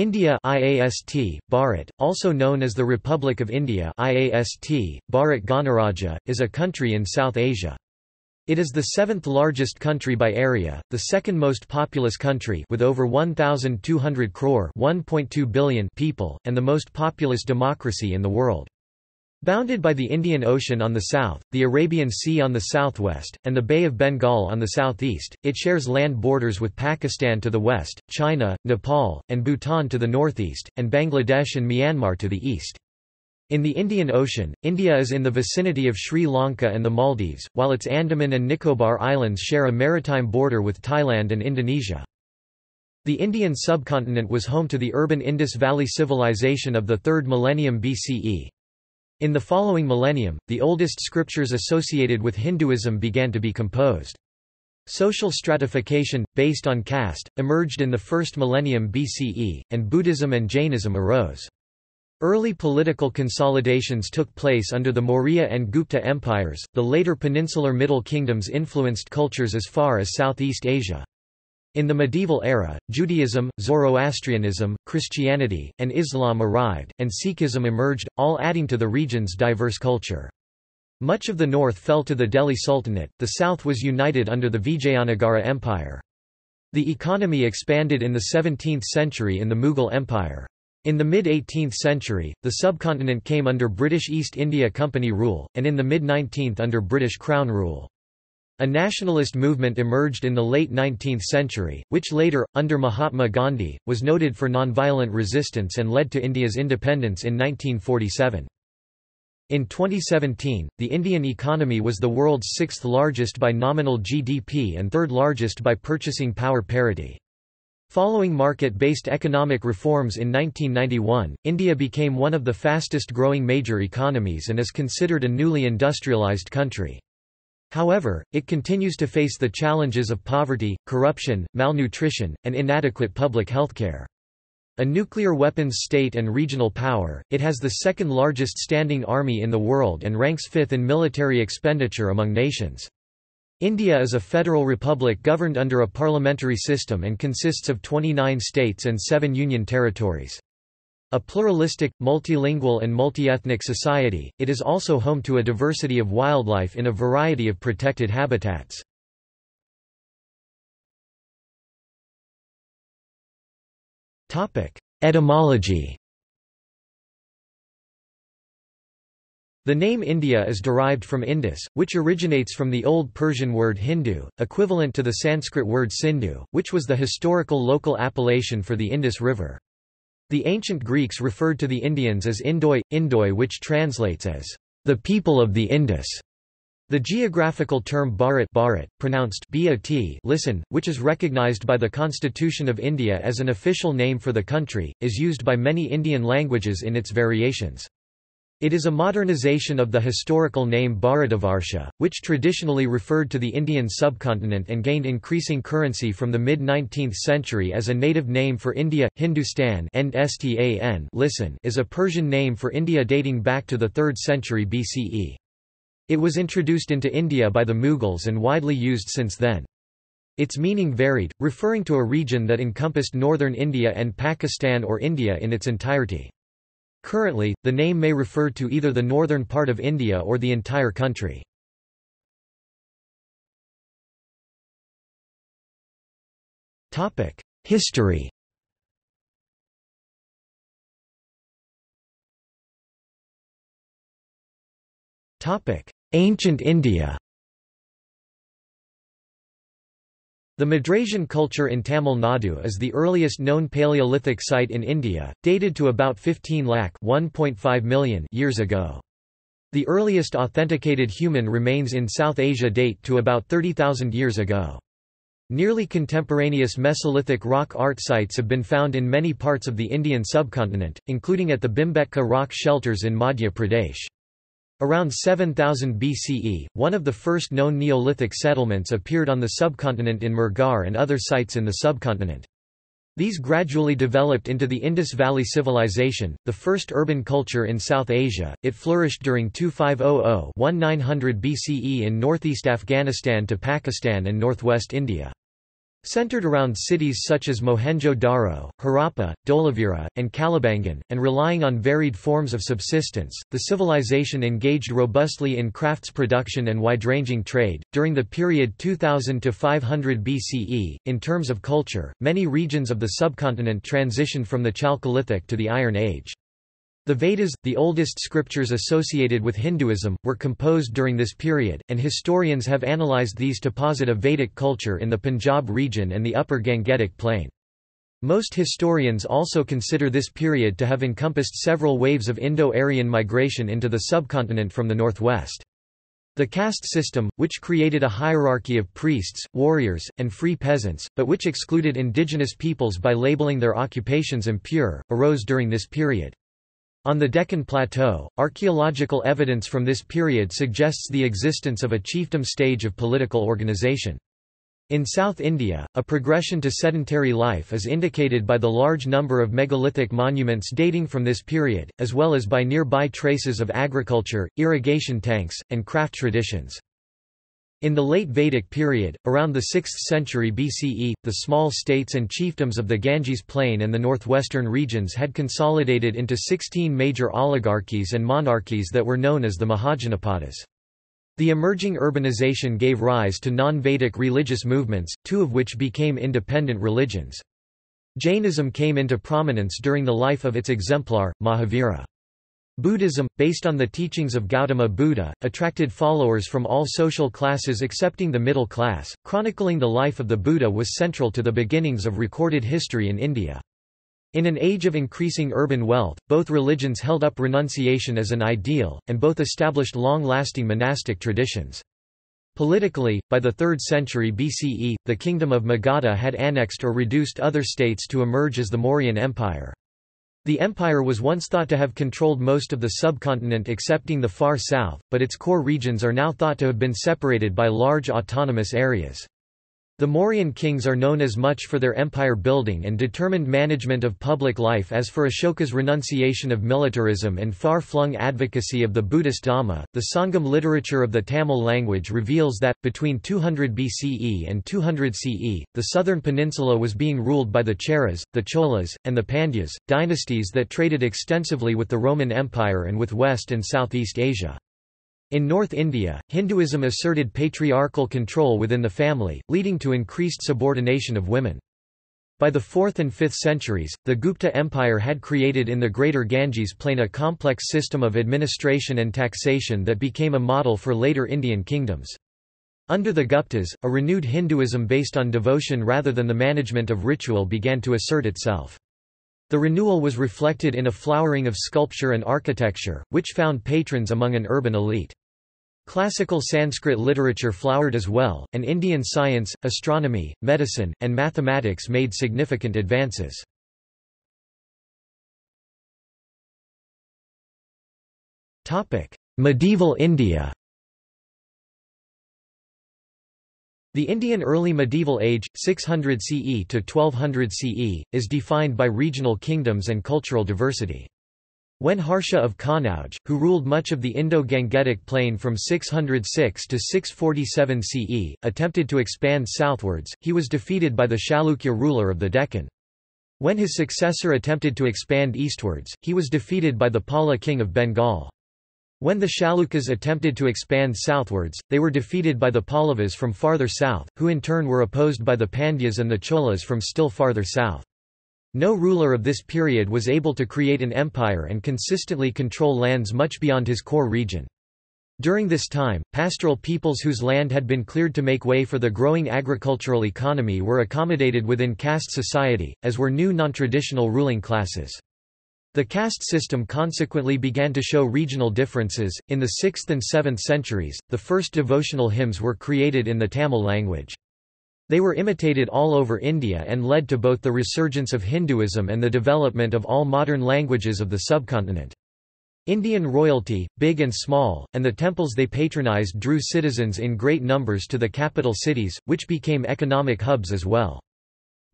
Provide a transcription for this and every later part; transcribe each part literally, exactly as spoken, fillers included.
India IAST, Bharat, also known as the Republic of India IAST, Bharat Ganaraja, is a country in South Asia. It is the seventh largest country by area, the second most populous country with over one thousand two hundred crore (one point two billion) people, and the most populous democracy in the world. Bounded by the Indian Ocean on the south, the Arabian Sea on the southwest, and the Bay of Bengal on the southeast, it shares land borders with Pakistan to the west, China, Nepal, and Bhutan to the northeast, and Bangladesh and Myanmar to the east. In the Indian Ocean, India is in the vicinity of Sri Lanka and the Maldives, while its Andaman and Nicobar Islands share a maritime border with Thailand and Indonesia. The Indian subcontinent was home to the urban Indus Valley Civilization of the third millennium B C E. In the following millennium, the oldest scriptures associated with Hinduism began to be composed. Social stratification, based on caste, emerged in the first millennium B C E, and Buddhism and Jainism arose. Early political consolidations took place under the Maurya and Gupta empires. The later peninsular Middle Kingdoms influenced cultures as far as Southeast Asia. In the medieval era, Judaism, Zoroastrianism, Christianity, and Islam arrived, and Sikhism emerged, all adding to the region's diverse culture. Much of the north fell to the Delhi Sultanate, the south was united under the Vijayanagara Empire. The economy expanded in the seventeenth century in the Mughal Empire. In the mid eighteenth century, the subcontinent came under British East India Company rule, and in the mid nineteenth under British Crown rule. A nationalist movement emerged in the late nineteenth century, which later, under Mahatma Gandhi, was noted for nonviolent resistance and led to India's independence in nineteen forty-seven. In twenty seventeen, the Indian economy was the world's sixth largest by nominal G D P and third largest by purchasing power parity. Following market-based economic reforms in nineteen ninety-one, India became one of the fastest-growing major economies and is considered a newly industrialized country. However, it continues to face the challenges of poverty, corruption, malnutrition, and inadequate public healthcare. A nuclear weapons state and regional power, it has the second-largest standing army in the world and ranks fifth in military expenditure among nations. India is a federal republic governed under a parliamentary system and consists of twenty-nine states and seven union territories. A pluralistic, multilingual and multi-ethnic society, it is also home to a diversity of wildlife in a variety of protected habitats. Etymology. The name India is derived from Indus, which originates from the Old Persian word Hindu, equivalent to the Sanskrit word Sindhu, which was the historical local appellation for the Indus River. The ancient Greeks referred to the Indians as Indoi, Indoi, which translates as the people of the Indus. The geographical term Bharat, Bharat, pronounced B A T, listen, which is recognized by the Constitution of India as an official name for the country, is used by many Indian languages in its variations. It is a modernization of the historical name Bharatavarsha, which traditionally referred to the Indian subcontinent and gained increasing currency from the mid nineteenth century as a native name for India. Hindustan is a Persian name for India dating back to the third century B C E. It was introduced into India by the Mughals and widely used since then. Its meaning varied, referring to a region that encompassed northern India and Pakistan or India in its entirety. Currently, the name may refer to either the northern part of India or the entire country. History. Ancient India. The Madrasian culture in Tamil Nadu is the earliest known Paleolithic site in India, dated to about fifteen lakh years ago. The earliest authenticated human remains in South Asia date to about thirty thousand years ago. Nearly contemporaneous Mesolithic rock art sites have been found in many parts of the Indian subcontinent, including at the Bhimbetka rock shelters in Madhya Pradesh. Around seven thousand B C E, one of the first known Neolithic settlements appeared on the subcontinent in Mehrgarh and other sites in the subcontinent. These gradually developed into the Indus Valley Civilization, the first urban culture in South Asia. It flourished during twenty-five hundred to nineteen hundred B C E in northeast Afghanistan to Pakistan and northwest India. centered around cities such as Mohenjo-Daro, Harappa, Dholavira, and Kalibangan, and relying on varied forms of subsistence. The civilization engaged robustly in crafts production and wide-ranging trade. During the period two thousand to five hundred B C E, in terms of culture, many regions of the subcontinent transitioned from the Chalcolithic to the Iron Age. The Vedas, the oldest scriptures associated with Hinduism, were composed during this period, and historians have analyzed these to posit a Vedic culture in the Punjab region and the upper Gangetic plain. Most historians also consider this period to have encompassed several waves of Indo-Aryan migration into the subcontinent from the northwest. The caste system, which created a hierarchy of priests, warriors, and free peasants, but which excluded indigenous peoples by labeling their occupations impure, arose during this period. On the Deccan Plateau, archaeological evidence from this period suggests the existence of a chiefdom stage of political organization. In South India, a progression to sedentary life is indicated by the large number of megalithic monuments dating from this period, as well as by nearby traces of agriculture, irrigation tanks, and craft traditions. In the late Vedic period, around the sixth century B C E, the small states and chiefdoms of the Ganges plain and the northwestern regions had consolidated into sixteen major oligarchies and monarchies that were known as the Mahajanapadas. The emerging urbanization gave rise to non-Vedic religious movements, two of which became independent religions. Jainism came into prominence during the life of its exemplar, Mahavira. Buddhism, based on the teachings of Gautama Buddha, attracted followers from all social classes excepting the middle class. Chronicling the life of the Buddha was central to the beginnings of recorded history in India. In an age of increasing urban wealth, both religions held up renunciation as an ideal, and both established long-lasting monastic traditions. Politically, by the third century B C E, the Kingdom of Magadha had annexed or reduced other states to emerge as the Mauryan Empire. The empire was once thought to have controlled most of the subcontinent excepting the far south, but its core regions are now thought to have been separated by large autonomous areas. The Mauryan kings are known as much for their empire building and determined management of public life as for Ashoka's renunciation of militarism and far-flung advocacy of the Buddhist Dhamma. The Sangam literature of the Tamil language reveals that, between two hundred B C E and two hundred C E, the southern peninsula was being ruled by the Cheras, the Cholas, and the Pandyas, dynasties that traded extensively with the Roman Empire and with West and Southeast Asia. In North India, Hinduism asserted patriarchal control within the family, leading to increased subordination of women. By the fourth and fifth centuries, the Gupta Empire had created in the Greater Ganges Plain a complex system of administration and taxation that became a model for later Indian kingdoms. Under the Guptas, a renewed Hinduism based on devotion rather than the management of ritual began to assert itself. The renewal was reflected in a flowering of sculpture and architecture, which found patrons among an urban elite. Classical Sanskrit literature flowered as well, and Indian science, astronomy, medicine, and mathematics made significant advances. Medieval India. The Indian early medieval age, six hundred C E to twelve hundred C E, is defined by regional kingdoms and cultural diversity. When Harsha of Kannauj, who ruled much of the Indo-Gangetic plain from six hundred six to six forty-seven C E, attempted to expand southwards, he was defeated by the Chalukya ruler of the Deccan. When his successor attempted to expand eastwards, he was defeated by the Pala king of Bengal. When the Chalukyas attempted to expand southwards, they were defeated by the Pallavas from farther south, who in turn were opposed by the Pandyas and the Cholas from still farther south. No ruler of this period was able to create an empire and consistently control lands much beyond his core region. During this time, pastoral peoples whose land had been cleared to make way for the growing agricultural economy were accommodated within caste society, as were new non-traditional ruling classes. The caste system consequently began to show regional differences. In the sixth and seventh centuries, the first devotional hymns were created in the Tamil language. They were imitated all over India and led to both the resurgence of Hinduism and the development of all modern languages of the subcontinent. Indian royalty, big and small, and the temples they patronized drew citizens in great numbers to the capital cities, which became economic hubs as well.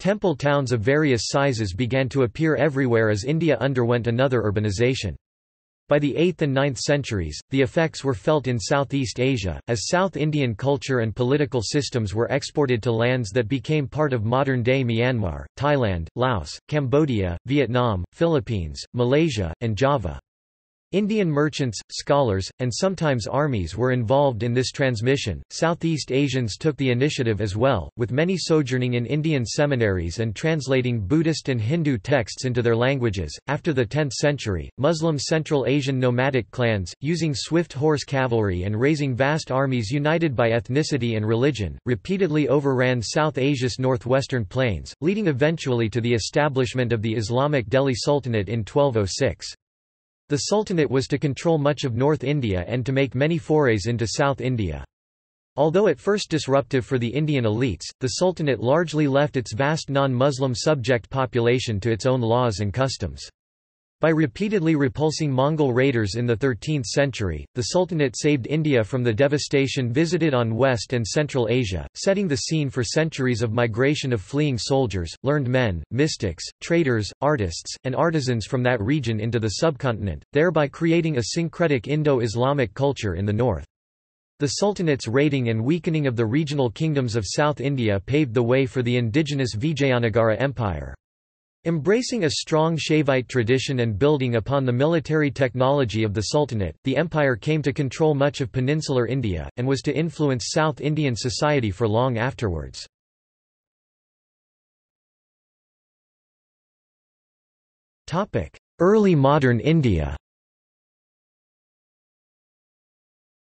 Temple towns of various sizes began to appear everywhere as India underwent another urbanization. By the eighth and ninth centuries, the effects were felt in Southeast Asia, as South Indian culture and political systems were exported to lands that became part of modern-day Myanmar, Thailand, Laos, Cambodia, Vietnam, Philippines, Malaysia, and Java. Indian merchants, scholars, and sometimes armies were involved in this transmission. Southeast Asians took the initiative as well, with many sojourning in Indian seminaries and translating Buddhist and Hindu texts into their languages. After the tenth century, Muslim Central Asian nomadic clans, using swift horse cavalry and raising vast armies united by ethnicity and religion, repeatedly overran South Asia's northwestern plains, leading eventually to the establishment of the Islamic Delhi Sultanate in twelve oh six. The Sultanate was to control much of North India and to make many forays into South India. Although at first disruptive for the Indian elites, the Sultanate largely left its vast non-Muslim subject population to its own laws and customs. By repeatedly repulsing Mongol raiders in the thirteenth century, the Sultanate saved India from the devastation visited on West and Central Asia, setting the scene for centuries of migration of fleeing soldiers, learned men, mystics, traders, artists, and artisans from that region into the subcontinent, thereby creating a syncretic Indo-Islamic culture in the north. The Sultanate's raiding and weakening of the regional kingdoms of South India paved the way for the indigenous Vijayanagara Empire. Embracing a strong Shaivite tradition and building upon the military technology of the Sultanate, the empire came to control much of peninsular India, and was to influence South Indian society for long afterwards. Early modern India.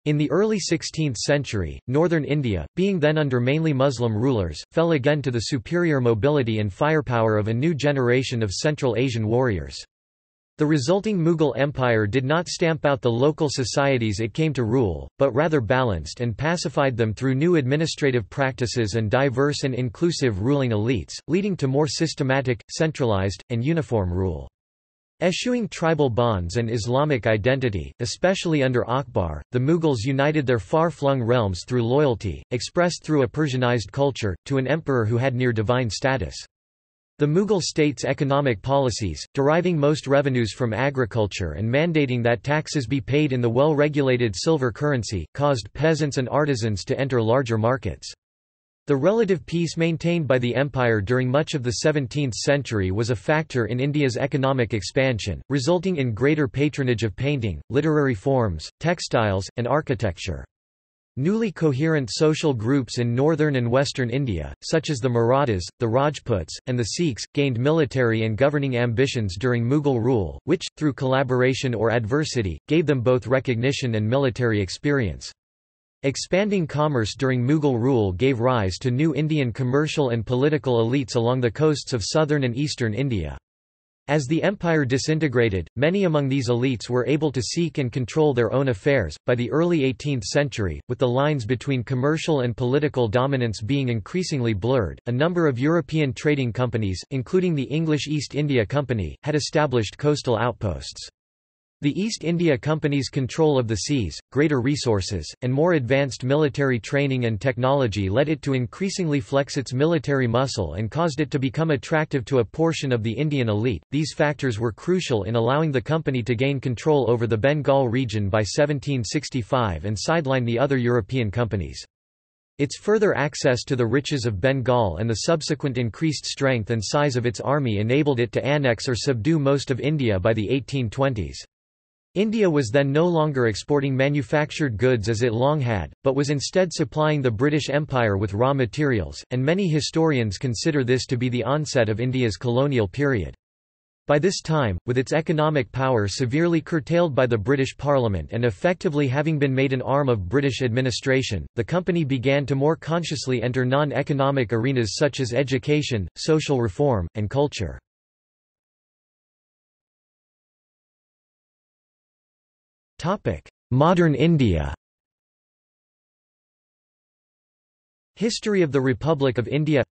In the early sixteenth century, northern India, being then under mainly Muslim rulers, fell again to the superior mobility and firepower of a new generation of Central Asian warriors. The resulting Mughal Empire did not stamp out the local societies it came to rule, but rather balanced and pacified them through new administrative practices and diverse and inclusive ruling elites, leading to more systematic, centralized, and uniform rule. Eschewing tribal bonds and Islamic identity, especially under Akbar, the Mughals united their far-flung realms through loyalty, expressed through a Persianized culture, to an emperor who had near-divine status. The Mughal state's economic policies, deriving most revenues from agriculture and mandating that taxes be paid in the well-regulated silver currency, caused peasants and artisans to enter larger markets. The relative peace maintained by the empire during much of the seventeenth century was a factor in India's economic expansion, resulting in greater patronage of painting, literary forms, textiles, and architecture. Newly coherent social groups in northern and western India, such as the Marathas, the Rajputs, and the Sikhs, gained military and governing ambitions during Mughal rule, which, through collaboration or adversity, gave them both recognition and military experience. Expanding commerce during Mughal rule gave rise to new Indian commercial and political elites along the coasts of southern and eastern India. As the empire disintegrated, many among these elites were able to seek and control their own affairs. By the early eighteenth century, with the lines between commercial and political dominance being increasingly blurred, a number of European trading companies, including the English East India Company, had established coastal outposts. The East India Company's control of the seas, greater resources, and more advanced military training and technology led it to increasingly flex its military muscle and caused it to become attractive to a portion of the Indian elite. These factors were crucial in allowing the company to gain control over the Bengal region by seventeen sixty-five and sideline the other European companies. Its further access to the riches of Bengal and the subsequent increased strength and size of its army enabled it to annex or subdue most of India by the eighteen twenties. India was then no longer exporting manufactured goods as it long had, but was instead supplying the British Empire with raw materials, and many historians consider this to be the onset of India's colonial period. By this time, with its economic power severely curtailed by the British Parliament and effectively having been made an arm of British administration, the company began to more consciously enter non-economic arenas such as education, social reform, and culture. Modern India. History of the Republic of India.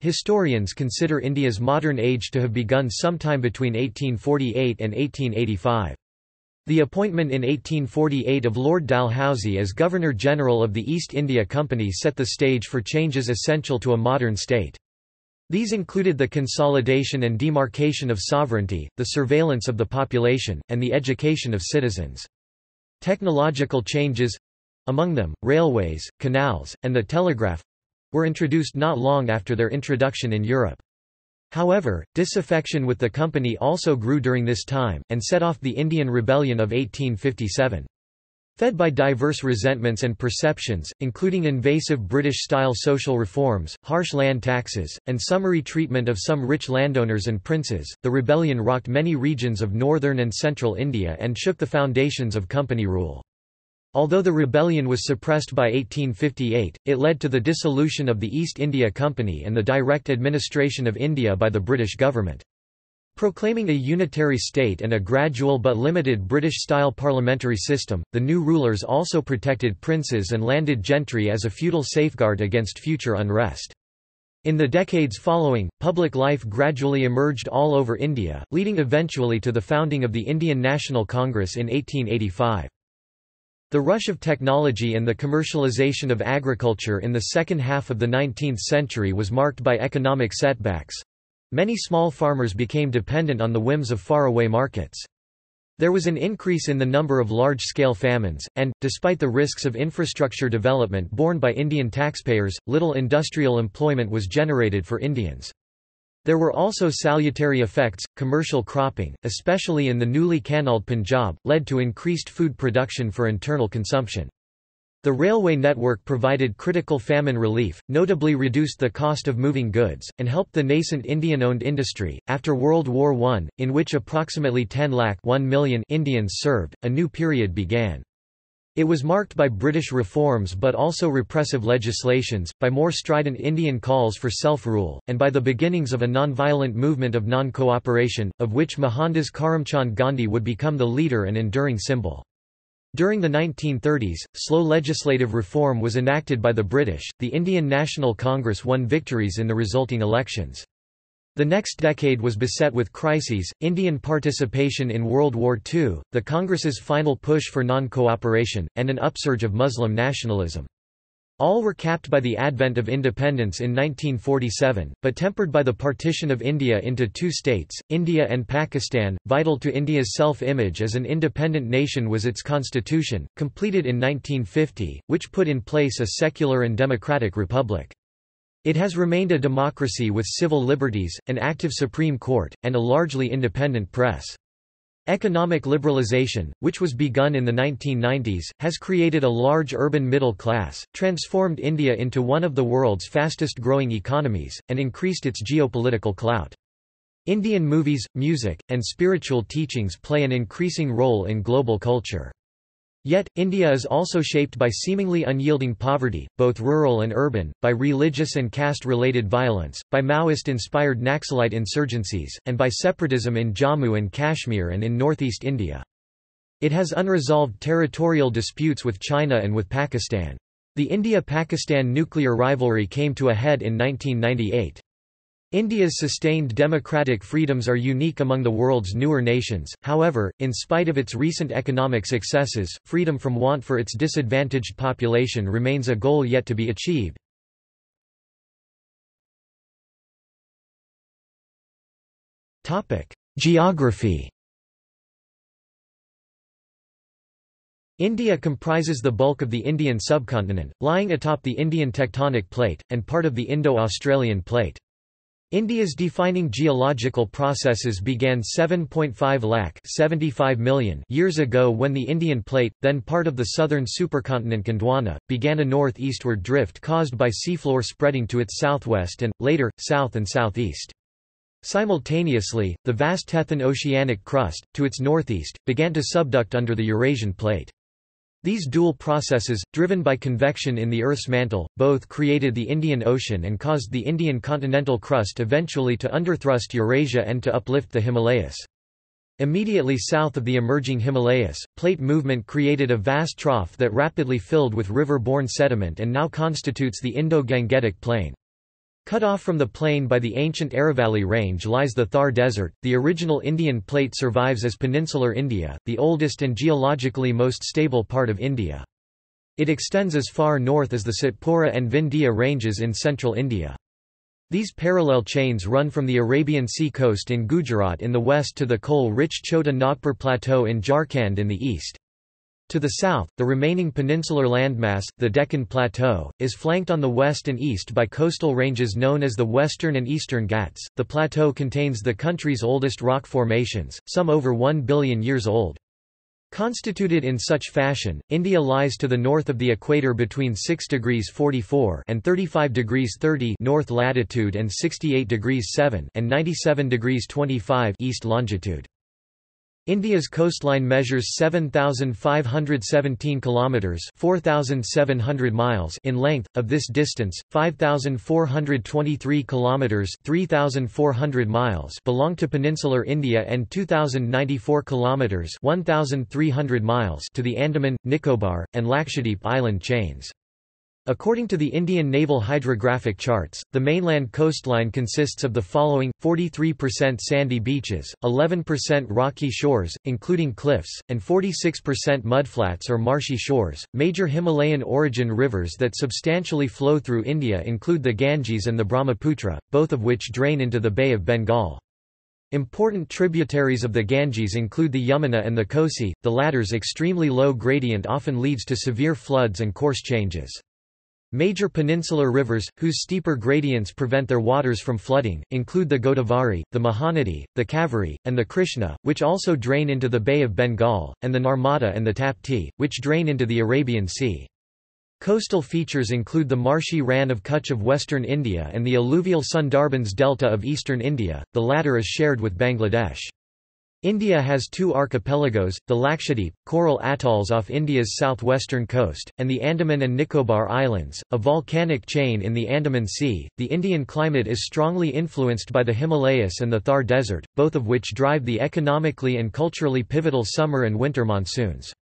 Historians consider India's modern age to have begun sometime between eighteen forty-eight and eighteen eighty-five. The appointment in eighteen forty-eight of Lord Dalhousie as Governor-General of the East India Company set the stage for changes essential to a modern state. These included the consolidation and demarcation of sovereignty, the surveillance of the population, and the education of citizens. Technological changes—among them, railways, canals, and the telegraph—were introduced not long after their introduction in Europe. However, disaffection with the company also grew during this time, and set off the Indian Rebellion of eighteen fifty-seven. Fed by diverse resentments and perceptions, including invasive British-style social reforms, harsh land taxes, and summary treatment of some rich landowners and princes, the rebellion rocked many regions of northern and central India and shook the foundations of company rule. Although the rebellion was suppressed by eighteen fifty-eight, it led to the dissolution of the East India Company and the direct administration of India by the British government. Proclaiming a unitary state and a gradual but limited British-style parliamentary system, the new rulers also protected princes and landed gentry as a feudal safeguard against future unrest. In the decades following, public life gradually emerged all over India, leading eventually to the founding of the Indian National Congress in eighteen eighty-five. The rush of technology and the commercialization of agriculture in the second half of the nineteenth century was marked by economic setbacks. Many small farmers became dependent on the whims of faraway markets. There was an increase in the number of large-scale famines, and, despite the risks of infrastructure development borne by Indian taxpayers, little industrial employment was generated for Indians. There were also salutary effects. Commercial cropping, especially in the newly canaled Punjab, led to increased food production for internal consumption. The railway network provided critical famine relief, notably reduced the cost of moving goods, and helped the nascent Indian-owned industry. After World War One, in which approximately ten lakh one million Indians served, a new period began. It was marked by British reforms but also repressive legislations, by more strident Indian calls for self-rule, and by the beginnings of a non-violent movement of non-cooperation, of which Mohandas Karamchand Gandhi would become the leader and enduring symbol. During the nineteen thirties, slow legislative reform was enacted by the British. The Indian National Congress won victories in the resulting elections. The next decade was beset with crises: Indian participation in World War Two, the Congress's final push for non-cooperation, and an upsurge of Muslim nationalism. All were capped by the advent of independence in nineteen forty-seven, but tempered by the partition of India into two states, India and Pakistan. Vital to India's self-image as an independent nation was its constitution, completed in nineteen fifty, which put in place a secular and democratic republic. It has remained a democracy with civil liberties, an active Supreme Court, and a largely independent press. Economic liberalization, which was begun in the nineteen nineties, has created a large urban middle class, transformed India into one of the world's fastest-growing economies, and increased its geopolitical clout. Indian movies, music, and spiritual teachings play an increasing role in global culture. Yet, India is also shaped by seemingly unyielding poverty, both rural and urban, by religious and caste-related violence, by Maoist-inspired Naxalite insurgencies, and by separatism in Jammu and Kashmir and in northeast India. It has unresolved territorial disputes with China and with Pakistan. The India-Pakistan nuclear rivalry came to a head in nineteen ninety-eight. India's sustained democratic freedoms are unique among the world's newer nations. However, in spite of its recent economic successes, freedom from want for its disadvantaged population remains a goal yet to be achieved. Topic: Geography. India comprises the bulk of the Indian subcontinent, lying atop the Indian tectonic plate and part of the Indo-Australian plate. India's defining geological processes began seven point five lakh years ago when the Indian plate, then part of the southern supercontinent Gondwana, began a northeastward drift caused by seafloor spreading to its southwest and, later, south and southeast. Simultaneously, the vast Tethyan oceanic crust, to its northeast, began to subduct under the Eurasian plate. These dual processes, driven by convection in the Earth's mantle, both created the Indian Ocean and caused the Indian continental crust eventually to underthrust Eurasia and to uplift the Himalayas. Immediately south of the emerging Himalayas, plate movement created a vast trough that rapidly filled with river-borne sediment and now constitutes the Indo-Gangetic Plain. Cut off from the plain by the ancient Aravalli Range lies the Thar Desert. The original Indian plate survives as peninsular India, the oldest and geologically most stable part of India. It extends as far north as the Satpura and Vindhya ranges in central India. These parallel chains run from the Arabian Sea coast in Gujarat in the west to the coal-rich Chota-Nagpur Plateau in Jharkhand in the east. To the south, the remaining peninsular landmass, the Deccan Plateau, is flanked on the west and east by coastal ranges known as the Western and Eastern Ghats. The plateau contains the country's oldest rock formations, some over one billion years old. Constituted in such fashion, India lies to the north of the equator between six degrees forty-four and thirty-five degrees thirty north latitude and sixty-eight degrees seven and ninety-seven degrees twenty-five east longitude. India's coastline measures seven thousand five hundred seventeen kilometers, four thousand seven hundred miles in length. Of this distance, five thousand four hundred twenty-three kilometers, three thousand four hundred miles belong to peninsular India and two thousand ninety-four kilometers, one thousand three hundred miles to the Andaman, Nicobar, and Lakshadweep island chains. According to the Indian Naval Hydrographic Charts, the mainland coastline consists of the following: forty-three percent sandy beaches, eleven percent rocky shores, including cliffs, and forty-six percent mudflats or marshy shores. Major Himalayan origin rivers that substantially flow through India include the Ganges and the Brahmaputra, both of which drain into the Bay of Bengal. Important tributaries of the Ganges include the Yamuna and the Kosi. The latter's extremely low gradient often leads to severe floods and course changes. Major peninsular rivers, whose steeper gradients prevent their waters from flooding, include the Godavari, the Mahanadi, the Kaveri, and the Krishna, which also drain into the Bay of Bengal, and the Narmada and the Tapti, which drain into the Arabian Sea. Coastal features include the marshy Ran of Kutch of western India and the alluvial Sundarbans delta of eastern India, the latter is shared with Bangladesh. India has two archipelagos, the Lakshadweep, coral atolls off India's southwestern coast, and the Andaman and Nicobar Islands, a volcanic chain in the Andaman Sea. The Indian climate is strongly influenced by the Himalayas and the Thar Desert, both of which drive the economically and culturally pivotal summer and winter monsoons.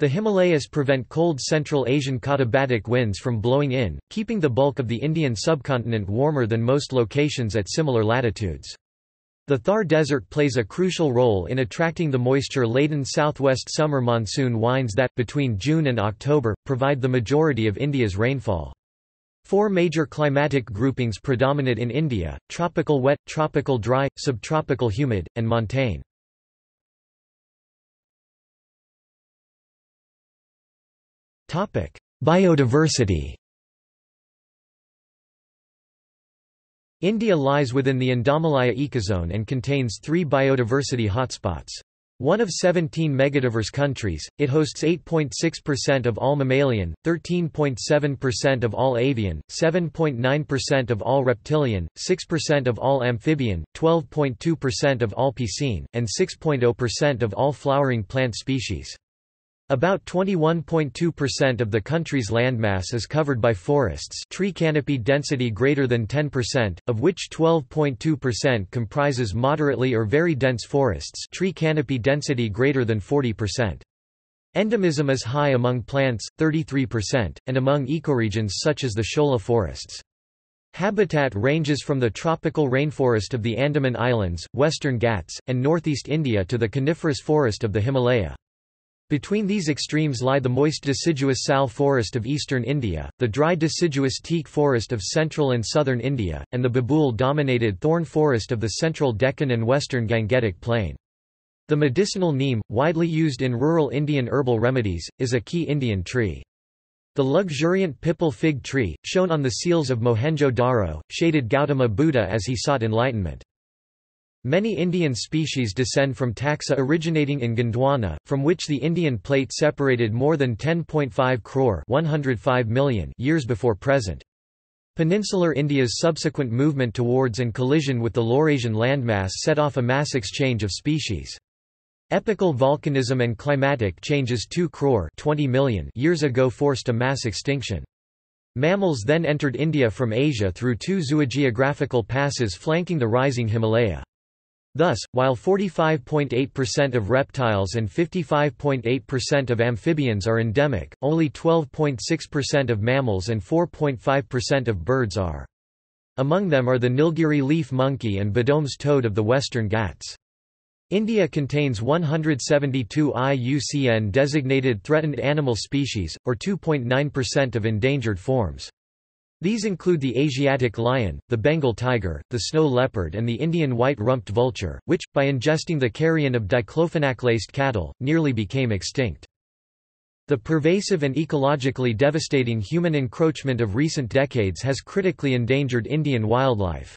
The Himalayas prevent cold Central Asian katabatic winds from blowing in, keeping the bulk of the Indian subcontinent warmer than most locations at similar latitudes. The Thar Desert plays a crucial role in attracting the moisture-laden southwest summer monsoon winds that, between June and October, provide the majority of India's rainfall. Four major climatic groupings predominate in India: tropical wet, tropical dry, subtropical humid, and montane. Biodiversity. India lies within the Andamalaya ecozone and contains three biodiversity hotspots. One of seventeen megadiverse countries, it hosts eight point six percent of all mammalian, thirteen point seven percent of all avian, seven point nine percent of all reptilian, six percent of all amphibian, twelve point two percent of all piscine, and six point zero percent of all flowering plant species. About twenty-one point two percent of the country's landmass is covered by forests, tree canopy density greater than ten percent, of which twelve point two percent comprises moderately or very dense forests, tree canopy density greater than forty percent. Endemism is high among plants, thirty-three percent, and among ecoregions such as the Chola forests. Habitat ranges from the tropical rainforest of the Andaman Islands, Western Ghats, and northeast India to the coniferous forest of the Himalaya. Between these extremes lie the moist deciduous sal forest of eastern India, the dry deciduous teak forest of central and southern India, and the babool-dominated thorn forest of the central Deccan and western Gangetic plain. The medicinal neem, widely used in rural Indian herbal remedies, is a key Indian tree. The luxuriant pipal fig tree, shown on the seals of Mohenjo-Daro, shaded Gautama Buddha as he sought enlightenment. Many Indian species descend from taxa originating in Gondwana, from which the Indian plate separated more than ten point five crore (one hundred five million) years before present. Peninsular India's subsequent movement towards and collision with the Laurasian landmass set off a mass exchange of species. Epochal volcanism and climatic changes two crore (twenty million) years ago forced a mass extinction. Mammals then entered India from Asia through two zoogeographical passes flanking the rising Himalaya. Thus, while forty-five point eight percent of reptiles and fifty-five point eight percent of amphibians are endemic, only twelve point six percent of mammals and four point five percent of birds are. Among them are the Nilgiri leaf monkey and Badome's toad of the Western Ghats. India contains one hundred seventy-two I U C N-designated threatened animal species, or two point nine percent of endangered forms. These include the Asiatic lion, the Bengal tiger, the snow leopard and the Indian white-rumped vulture, which, by ingesting the carrion of diclofenac-laced cattle, nearly became extinct. The pervasive and ecologically devastating human encroachment of recent decades has critically endangered Indian wildlife.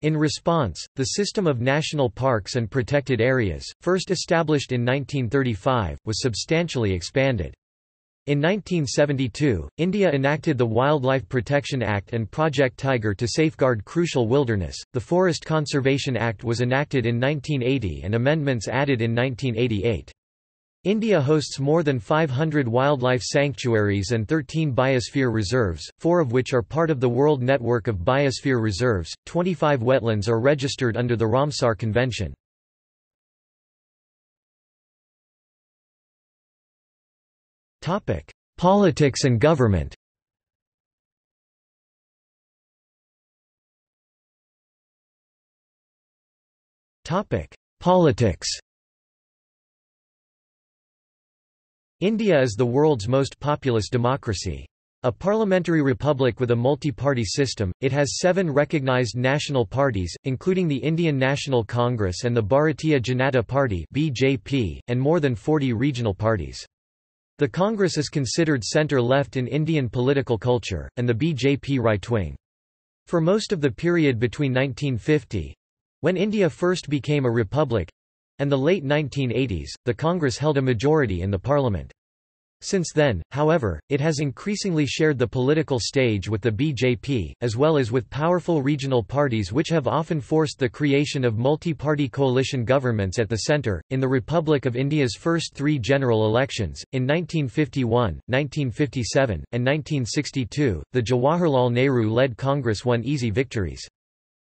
In response, the system of national parks and protected areas, first established in nineteen thirty-five, was substantially expanded. In nineteen seventy-two, India enacted the Wildlife Protection Act and Project Tiger to safeguard crucial wilderness. The Forest Conservation Act was enacted in nineteen eighty and amendments added in nineteen eighty-eight. India hosts more than five hundred wildlife sanctuaries and thirteen biosphere reserves, four of which are part of the World Network of Biosphere Reserves. twenty-five wetlands are registered under the Ramsar Convention. Topic: Politics and government. Topic: Politics. India is the world's most populous democracy. A parliamentary republic with a multi-party system, it has seven recognized national parties, including the Indian National Congress and the Bharatiya Janata Party (B J P), and more than forty regional parties. The Congress is considered centre-left in Indian political culture, and the B J P right-wing. For most of the period between nineteen fifty—when India first became a republic—and the late nineteen eighties, the Congress held a majority in the parliament. Since then, however, it has increasingly shared the political stage with the B J P, as well as with powerful regional parties which have often forced the creation of multi-party coalition governments at the centre. In the Republic of India's first three general elections, in nineteen fifty-one, nineteen fifty-seven, and nineteen sixty-two, the Jawaharlal Nehru-led Congress won easy victories.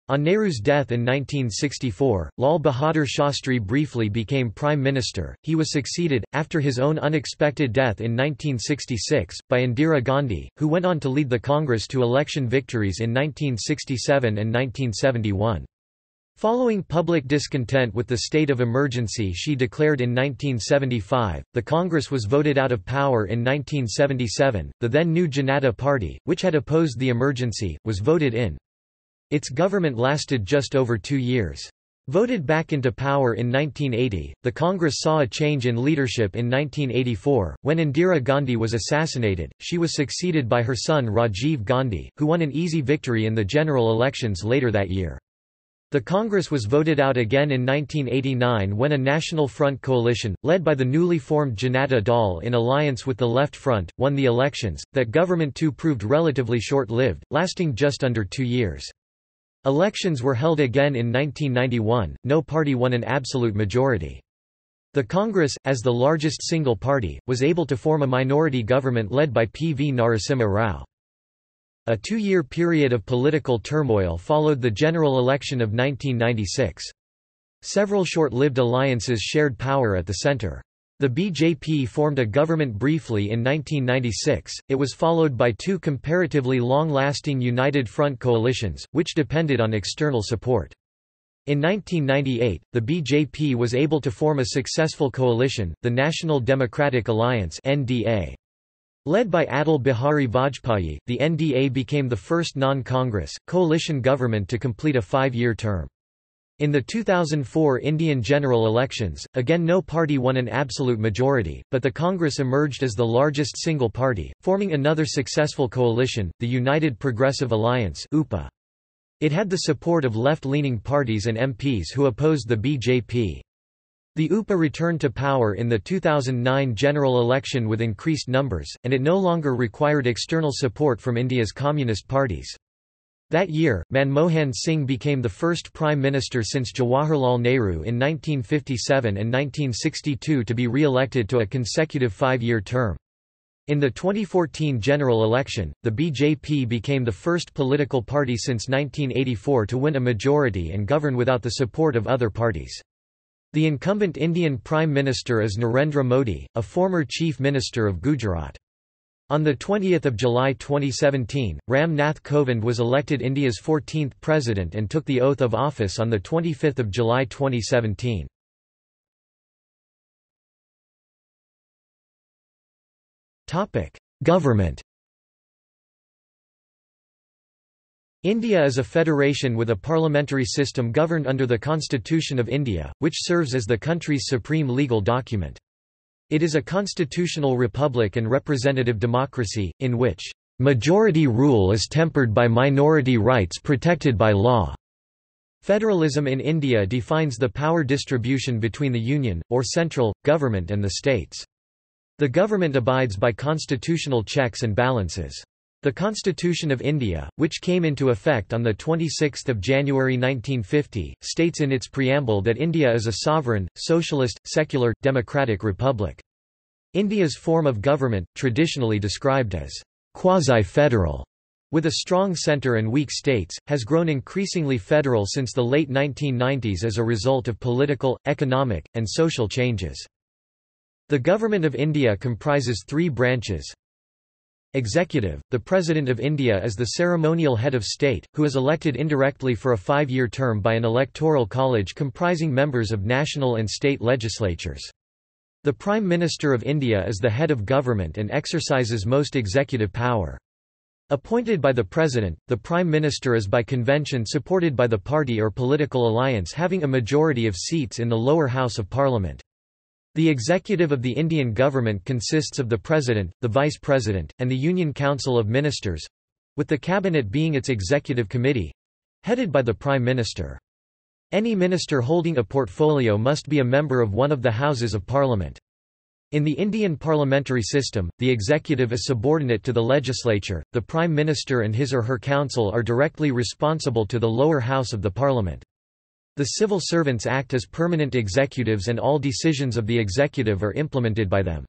On Nehru's death in nineteen sixty-four, Lal Bahadur Shastri briefly became Prime Minister. He was succeeded, after his own unexpected death in nineteen sixty-six, by Indira Gandhi, who went on to lead the Congress to election victories in nineteen sixty-seven and nineteen seventy-one. Following public discontent with the state of emergency she declared in nineteen seventy-five, the Congress was voted out of power in nineteen seventy-seven. The then new Janata Party, which had opposed the emergency, was voted in. Its government lasted just over two years. Voted back into power in nineteen eighty, the Congress saw a change in leadership in nineteen eighty-four, when Indira Gandhi was assassinated. She was succeeded by her son Rajiv Gandhi, who won an easy victory in the general elections later that year. The Congress was voted out again in nineteen eighty-nine when a National Front coalition, led by the newly formed Janata Dal in alliance with the Left Front, won the elections. That government too proved relatively short-lived, lasting just under two years. Elections were held again in nineteen ninety-one, no party won an absolute majority. The Congress, as the largest single party, was able to form a minority government led by P V Narasimha Rao. A two-year period of political turmoil followed the general election of nineteen ninety-six. Several short-lived alliances shared power at the centre. The B J P formed a government briefly in nineteen ninety-six, it was followed by two comparatively long-lasting United Front coalitions, which depended on external support. In nineteen ninety-eight, the B J P was able to form a successful coalition, the National Democratic Alliance (N D A). Led by Atal Bihari Vajpayee, the N D A became the first non-Congress, coalition government to complete a five-year term. In the two thousand four Indian general elections, again no party won an absolute majority, but the Congress emerged as the largest single party, forming another successful coalition, the United Progressive Alliance (U P A). It had the support of left-leaning parties and M Ps who opposed the B J P. The U P A returned to power in the two thousand nine general election with increased numbers, and it no longer required external support from India's communist parties. That year, Manmohan Singh became the first Prime Minister since Jawaharlal Nehru in nineteen fifty-seven and nineteen sixty-two to be re-elected to a consecutive five-year term. In the twenty fourteen general election, the B J P became the first political party since nineteen eighty-four to win a majority and govern without the support of other parties. The incumbent Indian Prime Minister is Narendra Modi, a former Chief Minister of Gujarat. On the twentieth of July twenty seventeen, Ram Nath Kovind was elected India's fourteenth president and took the oath of office on the twenty-fifth of July twenty seventeen. Government. India is a federation with a parliamentary system governed under the Constitution of India, which serves as the country's supreme legal document. It is a constitutional republic and representative democracy, in which majority rule is tempered by minority rights protected by law. Federalism in India defines the power distribution between the union, or central, government and the states. The government abides by constitutional checks and balances. The Constitution of India, which came into effect on the twenty-sixth of January nineteen fifty, states in its preamble that India is a sovereign, socialist, secular, democratic republic. India's form of government, traditionally described as quasi-federal, with a strong centre and weak states, has grown increasingly federal since the late nineteen nineties as a result of political, economic, and social changes. The Government of India comprises three branches. Executive – The President of India is the ceremonial head of state, who is elected indirectly for a five-year term by an electoral college comprising members of national and state legislatures. The Prime Minister of India is the head of government and exercises most executive power. Appointed by the President, the Prime Minister is by convention supported by the party or political alliance having a majority of seats in the lower house of parliament. The executive of the Indian government consists of the President, the Vice President, and the Union Council of Ministers—with the Cabinet being its executive committee—headed by the Prime Minister. Any minister holding a portfolio must be a member of one of the Houses of Parliament. In the Indian parliamentary system, the executive is subordinate to the legislature, the Prime Minister and his or her council are directly responsible to the lower house of the Parliament. The civil servants act as permanent executives and all decisions of the executive are implemented by them.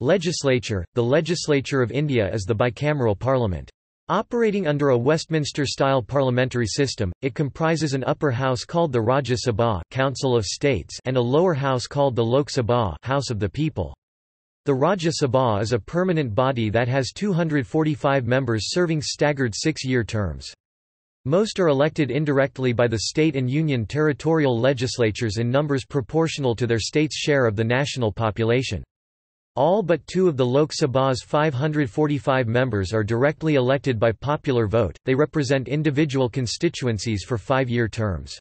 Legislature – The legislature of India is the bicameral parliament. Operating under a Westminster-style parliamentary system, it comprises an upper house called the Rajya Sabha Council of States and a lower house called the Lok Sabha House of the People. The Rajya Sabha is a permanent body that has two hundred forty-five members serving staggered six-year terms. Most are elected indirectly by the state and union territorial legislatures in numbers proportional to their state's share of the national population. All but two of the Lok Sabha's five hundred forty-five members are directly elected by popular vote, they represent individual constituencies for five-year terms.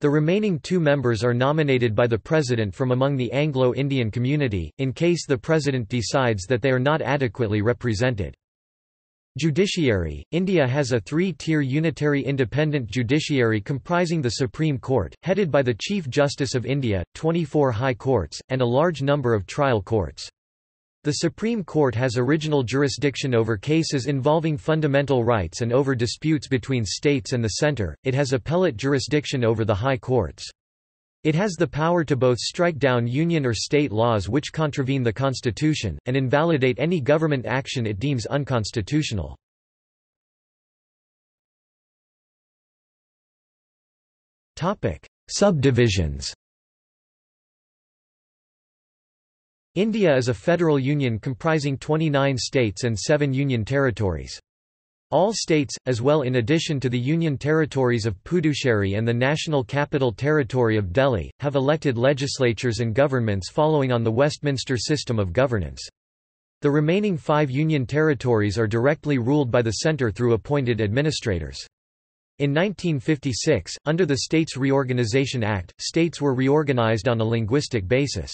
The remaining two members are nominated by the president from among the Anglo-Indian community, in case the president decides that they are not adequately represented. Judiciary – India has a three-tier unitary independent judiciary comprising the Supreme Court, headed by the Chief Justice of India, twenty-four high courts, and a large number of trial courts. The Supreme Court has original jurisdiction over cases involving fundamental rights and over disputes between states and the centre. It has appellate jurisdiction over the high courts. It has the power to both strike down union or state laws which contravene the constitution, and invalidate any government action it deems unconstitutional. Subdivisions. India is a federal union comprising twenty-nine states and seven union territories. All states, as well in addition to the union territories of Puducherry and the National Capital Territory of Delhi, have elected legislatures and governments following on the Westminster system of governance. The remaining five union territories are directly ruled by the centre through appointed administrators. In nineteen fifty-six, under the States Reorganisation Act, states were reorganised on a linguistic basis.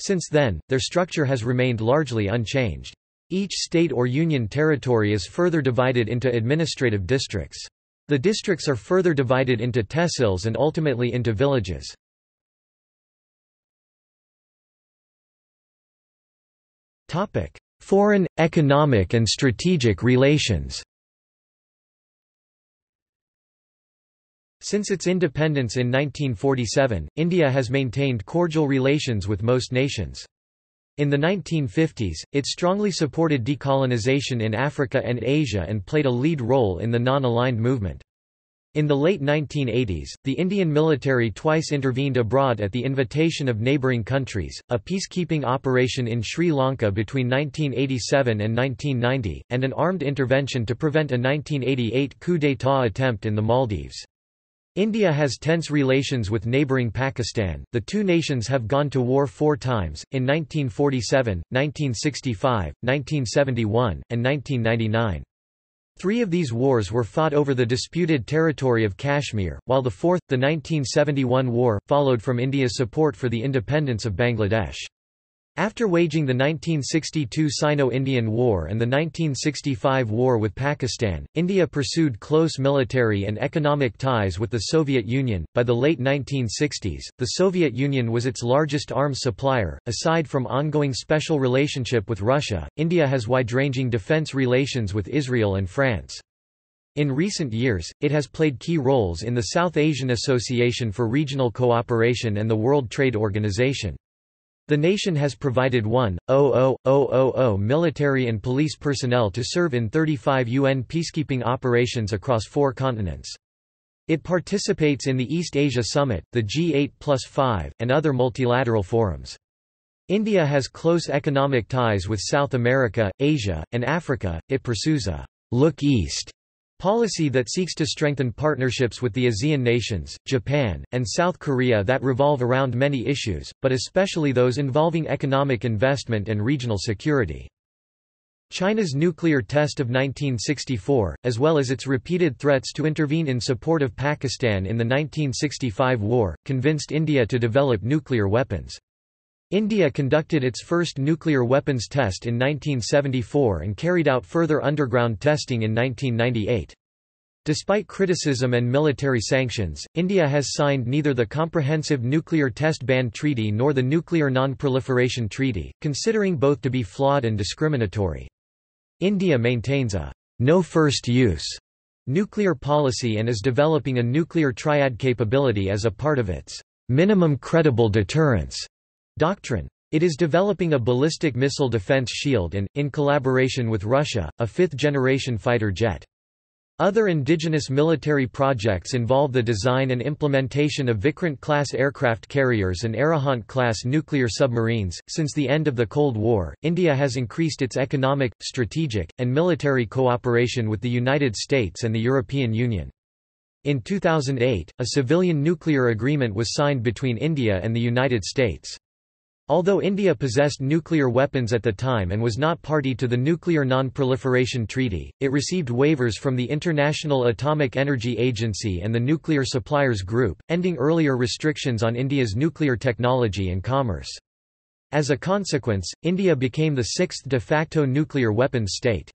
Since then, their structure has remained largely unchanged. Each state or union territory is further divided into administrative districts. The districts are further divided into tehsils and ultimately into villages. Topic: Foreign, economic and strategic relations. Since its independence in nineteen forty-seven, India has maintained cordial relations with most nations. In the nineteen fifties, it strongly supported decolonization in Africa and Asia and played a lead role in the non-aligned movement. In the late nineteen eighties, the Indian military twice intervened abroad at the invitation of neighboring countries, a peacekeeping operation in Sri Lanka between nineteen eighty-seven and nineteen ninety, and an armed intervention to prevent a nineteen eighty-eight coup d'état attempt in the Maldives. India has tense relations with neighbouring Pakistan. The two nations have gone to war four times, in nineteen forty-seven, nineteen sixty-five, nineteen seventy-one, and nineteen ninety-nine. Three of these wars were fought over the disputed territory of Kashmir, while the fourth, the nineteen seventy-one war, followed from India's support for the independence of Bangladesh. After waging the nineteen sixty-two Sino-Indian War and the nineteen sixty-five war with Pakistan, India pursued close military and economic ties with the Soviet Union. By the late nineteen sixties, the Soviet Union was its largest arms supplier. Aside from ongoing special relationship with Russia, India has wide-ranging defense relations with Israel and France. In recent years, it has played key roles in the South Asian Association for Regional Cooperation and the World Trade Organization. The nation has provided one thousand military and police personnel to serve in thirty-five U N peacekeeping operations across four continents. It participates in the East Asia Summit, the G eight plus five, and other multilateral forums. India has close economic ties with South America, Asia, and Africa. It pursues a "look east" policy that seeks to strengthen partnerships with the ASEAN nations, Japan, and South Korea that revolve around many issues, but especially those involving economic investment and regional security. China's nuclear test of nineteen sixty-four, as well as its repeated threats to intervene in support of Pakistan in the nineteen sixty-five war, convinced India to develop nuclear weapons. India conducted its first nuclear weapons test in nineteen seventy-four and carried out further underground testing in nineteen ninety-eight. Despite criticism and military sanctions, India has signed neither the Comprehensive Nuclear Test Ban Treaty nor the Nuclear Non-Proliferation Treaty, considering both to be flawed and discriminatory. India maintains a no-first-use nuclear policy and is developing a nuclear triad capability as a part of its minimum credible deterrence doctrine. It is developing a ballistic missile defense shield and, in collaboration with Russia, a fifth-generation fighter jet. Other indigenous military projects involve the design and implementation of Vikrant-class aircraft carriers and Arahant-class nuclear submarines. Since the end of the Cold War, India has increased its economic, strategic, and military cooperation with the United States and the European Union. In two thousand eight, a civilian nuclear agreement was signed between India and the United States. Although India possessed nuclear weapons at the time and was not party to the Nuclear Non-Proliferation Treaty, it received waivers from the International Atomic Energy Agency and the Nuclear Suppliers Group, ending earlier restrictions on India's nuclear technology and commerce. As a consequence, India became the sixth de facto nuclear weapons state.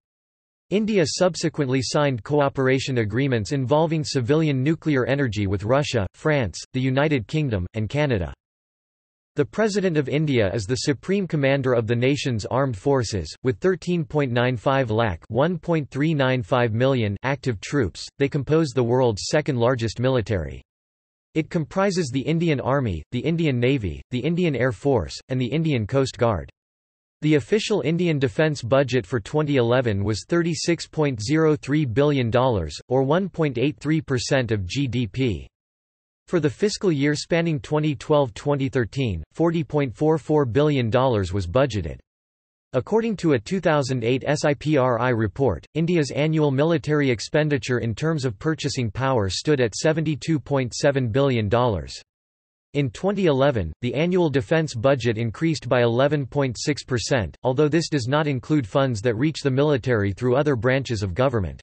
India subsequently signed cooperation agreements involving civilian nuclear energy with Russia, France, the United Kingdom, and Canada. The President of India is the Supreme Commander of the nation's armed forces, with thirteen point nine five lakh one point three nine five million active troops. They compose the world's second largest military. It comprises the Indian Army, the Indian Navy, the Indian Air Force, and the Indian Coast Guard. The official Indian defence budget for twenty eleven was thirty-six point zero three billion dollars, or one point eight three percent of G D P. For the fiscal year spanning twenty twelve to twenty thirteen, forty point four four billion dollars was budgeted. According to a two thousand eight S I P R I report, India's annual military expenditure in terms of purchasing power stood at seventy-two point seven billion dollars. In twenty eleven, the annual defense budget increased by eleven point six percent, although this does not include funds that reach the military through other branches of government.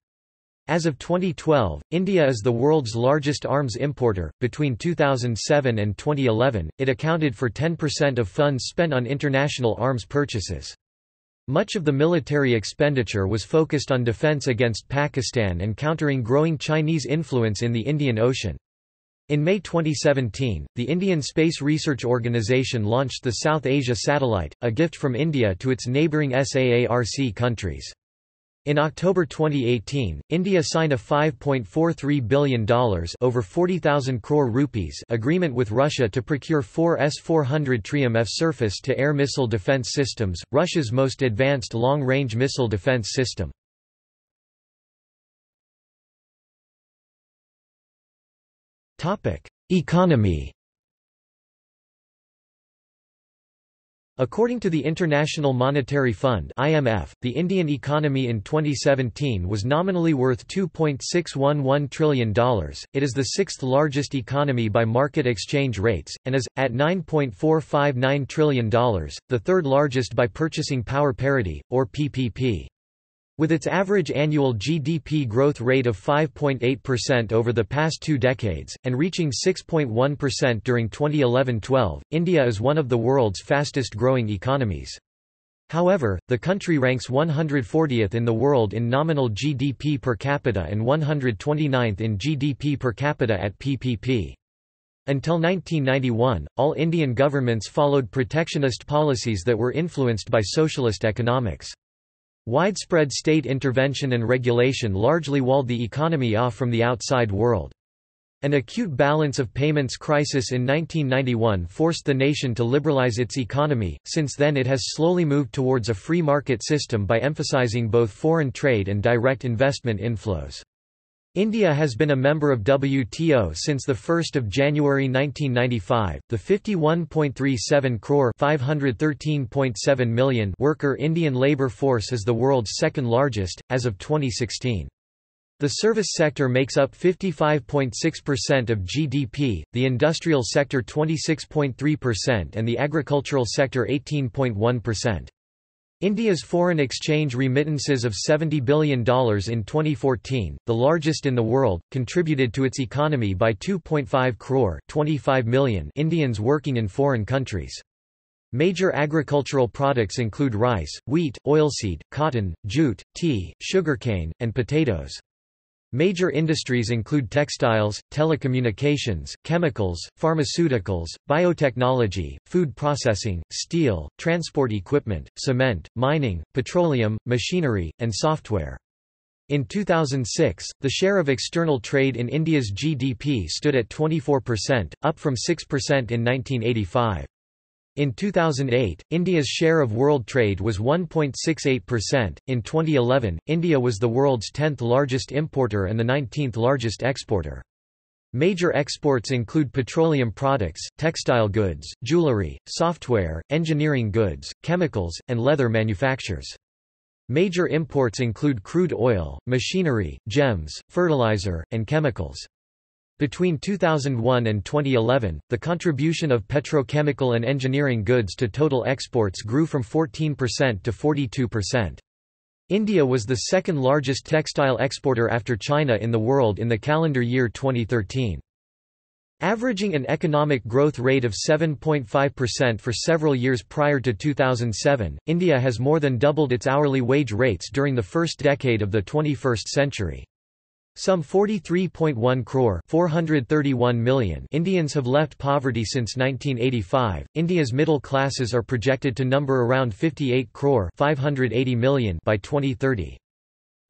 As of twenty twelve, India is the world's largest arms importer. Between two thousand seven and twenty eleven, it accounted for ten percent of funds spent on international arms purchases. Much of the military expenditure was focused on defense against Pakistan and countering growing Chinese influence in the Indian Ocean. In May twenty seventeen, the Indian Space Research Organisation launched the South Asia Satellite, a gift from India to its neighbouring SAARC countries. In October twenty eighteen, India signed a five point four three billion dollars over forty thousand crore rupees agreement with Russia to procure four S four hundred Triumph surface-to-air missile defense systems, Russia's most advanced long-range missile defense system. Economy. According to the International Monetary Fund (I M F), the Indian economy in twenty seventeen was nominally worth two point six one one trillion dollars. It is the sixth largest economy by market exchange rates, and is, at nine point four five nine trillion dollars, the third largest by purchasing power parity, or P P P. With its average annual G D P growth rate of five point eight percent over the past two decades, and reaching six point one percent during twenty eleven twelve, India is one of the world's fastest-growing economies. However, the country ranks one hundred fortieth in the world in nominal G D P per capita and one hundred twenty-ninth in G D P per capita at P P P. Until nineteen ninety-one, all Indian governments followed protectionist policies that were influenced by socialist economics. Widespread state intervention and regulation largely walled the economy off from the outside world. An acute balance of payments crisis in nineteen ninety-one forced the nation to liberalize its economy. Since then, it has slowly moved towards a free market system by emphasizing both foreign trade and direct investment inflows. India has been a member of W T O since the first of January nineteen ninety-five. The fifty-one point three seven crore (five hundred thirteen point seven million) worker Indian labor force is the world's second largest as of twenty sixteen. The service sector makes up fifty-five point six percent of G D P, the industrial sector twenty-six point three percent and the agricultural sector eighteen point one percent. India's foreign exchange remittances of seventy billion dollars in twenty fourteen, the largest in the world, contributed to its economy by two point five crore twenty-five million Indians working in foreign countries. Major agricultural products include rice, wheat, oilseed, cotton, jute, tea, sugarcane, and potatoes. Major industries include textiles, telecommunications, chemicals, pharmaceuticals, biotechnology, food processing, steel, transport equipment, cement, mining, petroleum, machinery, and software. In two thousand six, the share of external trade in India's G D P stood at twenty-four percent, up from six percent in nineteen eighty-five. In two thousand eight, India's share of world trade was one point six eight percent. In twenty eleven, India was the world's tenth largest importer and the nineteenth largest exporter. Major exports include petroleum products, textile goods, jewelry, software, engineering goods, chemicals, and leather manufactures. Major imports include crude oil, machinery, gems, fertilizer, and chemicals. Between two thousand one and twenty eleven, the contribution of petrochemical and engineering goods to total exports grew from fourteen percent to forty-two percent. India was the second largest textile exporter after China in the world in the calendar year twenty thirteen. Averaging an economic growth rate of seven point five percent for several years prior to two thousand seven, India has more than doubled its hourly wage rates during the first decade of the twenty-first century. Some forty-three point one crore (four hundred thirty-one million) Indians have left poverty since nineteen eighty-five. India's middle classes are projected to number around fifty-eight crore (five hundred eighty million) by twenty thirty.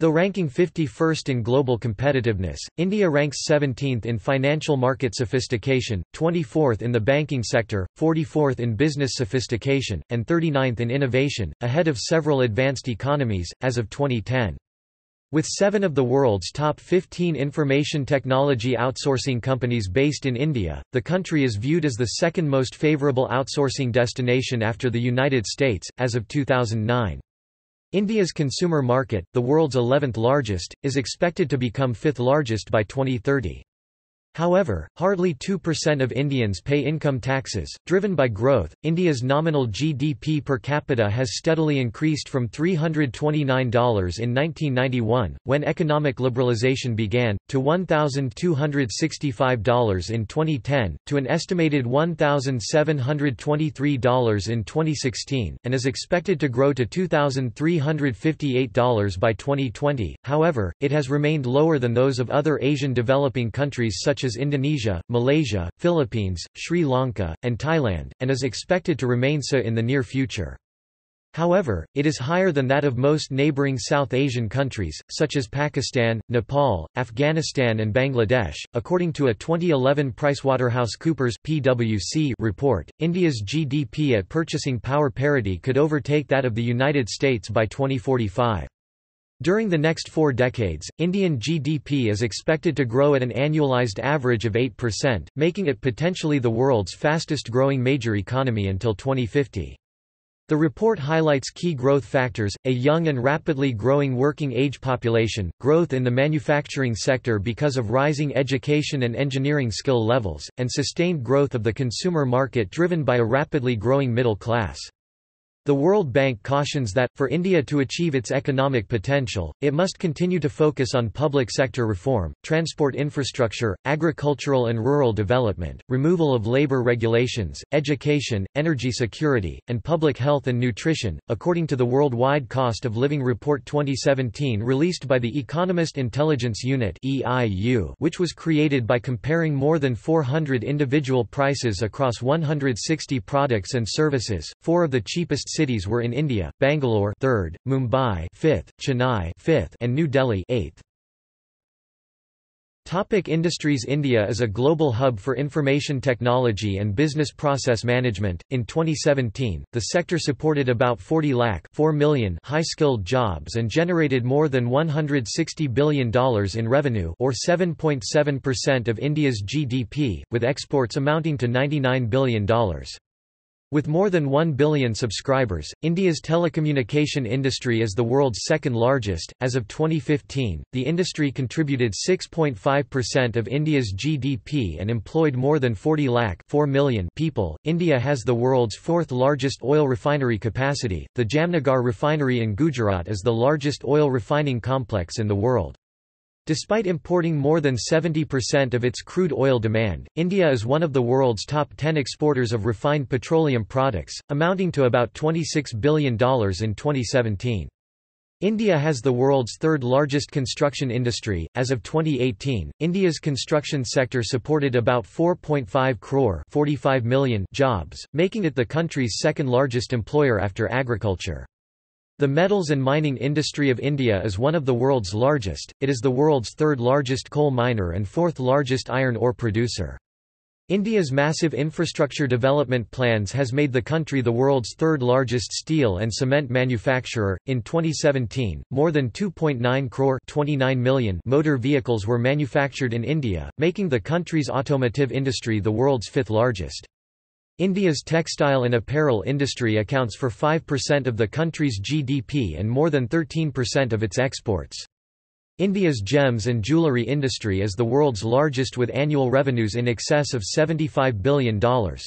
Though ranking fifty-first in global competitiveness, India ranks seventeenth in financial market sophistication, twenty-fourth in the banking sector, forty-fourth in business sophistication, and thirty-ninth in innovation, ahead of several advanced economies as of twenty ten. With seven of the world's top fifteen information technology outsourcing companies based in India, the country is viewed as the second most favorable outsourcing destination after the United States, as of two thousand nine. India's consumer market, the world's eleventh largest, is expected to become fifth largest by twenty thirty. However, hardly two percent of Indians pay income taxes. Driven by growth, India's nominal G D P per capita has steadily increased from three hundred twenty-nine dollars in nineteen ninety-one, when economic liberalization began, to one thousand two hundred sixty-five dollars in twenty ten, to an estimated one thousand seven hundred twenty-three dollars in twenty sixteen, and is expected to grow to two thousand three hundred fifty-eight dollars by twenty twenty. However, it has remained lower than those of other Asian developing countries such as as Indonesia, Malaysia, Philippines, Sri Lanka, and Thailand, and is expected to remain so in the near future. However, it is higher than that of most neighboring South Asian countries, such as Pakistan, Nepal, Afghanistan, and Bangladesh. According to a twenty eleven PricewaterhouseCoopers (P W C) report, India's G D P at purchasing power parity could overtake that of the United States by twenty forty-five. During the next four decades, Indian G D P is expected to grow at an annualized average of eight percent, making it potentially the world's fastest-growing major economy until twenty fifty. The report highlights key growth factors: a young and rapidly growing working-age population, growth in the manufacturing sector because of rising education and engineering skill levels, and sustained growth of the consumer market driven by a rapidly growing middle class. The World Bank cautions that, for India to achieve its economic potential, it must continue to focus on public sector reform, transport infrastructure, agricultural and rural development, removal of labor regulations, education, energy security, and public health and nutrition, according to the Worldwide Cost of Living Report twenty seventeen released by the Economist Intelligence Unit (E I U), which was created by comparing more than four hundred individual prices across one hundred sixty products and services. Four of the cheapest cities were in India: Bangalore third, Mumbai fifth, Chennai fifth, and New Delhi eighth. Topic industries. India is a global hub for information technology and business process management. In twenty seventeen, the sector supported about forty lakh four million high-skilled jobs and generated more than one hundred sixty billion dollars in revenue, or seven point seven percent of India's G D P, with exports amounting to ninety-nine billion dollars. With more than one billion subscribers, India's telecommunication industry is the world's second largest. As of twenty fifteen, the industry contributed six point five percent of India's G D P and employed more than forty lakh four million people. India has the world's fourth largest oil refinery capacity. The Jamnagar refinery in Gujarat is the largest oil refining complex in the world. Despite importing more than seventy percent of its crude oil demand, India is one of the world's top ten exporters of refined petroleum products, amounting to about twenty-six billion dollars in twenty seventeen. India has the world's third largest construction industry. As of twenty eighteen, India's construction sector supported about four point five crore forty-five million jobs, making it the country's second largest employer after agriculture. The metals and mining industry of India is one of the world's largest. It is the world's third largest coal miner and fourth largest iron ore producer. India's massive infrastructure development plans has made the country the world's third largest steel and cement manufacturer. In twenty seventeen, more than two point nine crore twenty-nine million motor vehicles were manufactured in India, making the country's automotive industry the world's fifth largest. India's textile and apparel industry accounts for five percent of the country's G D P and more than thirteen percent of its exports. India's gems and jewellery industry is the world's largest, with annual revenues in excess of seventy-five billion dollars.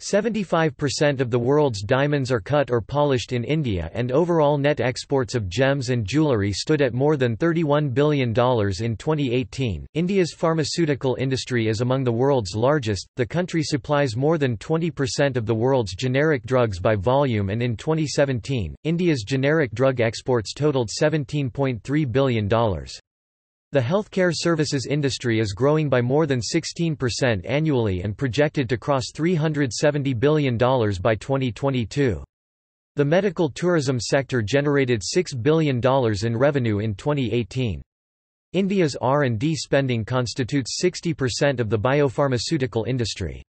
seventy-five percent of the world's diamonds are cut or polished in India, and overall net exports of gems and jewellery stood at more than thirty-one billion dollars in twenty eighteen. India's pharmaceutical industry is among the world's largest. The country supplies more than twenty percent of the world's generic drugs by volume, and in twenty seventeen, India's generic drug exports totaled seventeen point three billion dollars. The healthcare services industry is growing by more than sixteen percent annually and projected to cross three hundred seventy billion dollars by twenty twenty-two. The medical tourism sector generated six billion dollars in revenue in twenty eighteen. India's R and D spending constitutes sixty percent of the biopharmaceutical industry.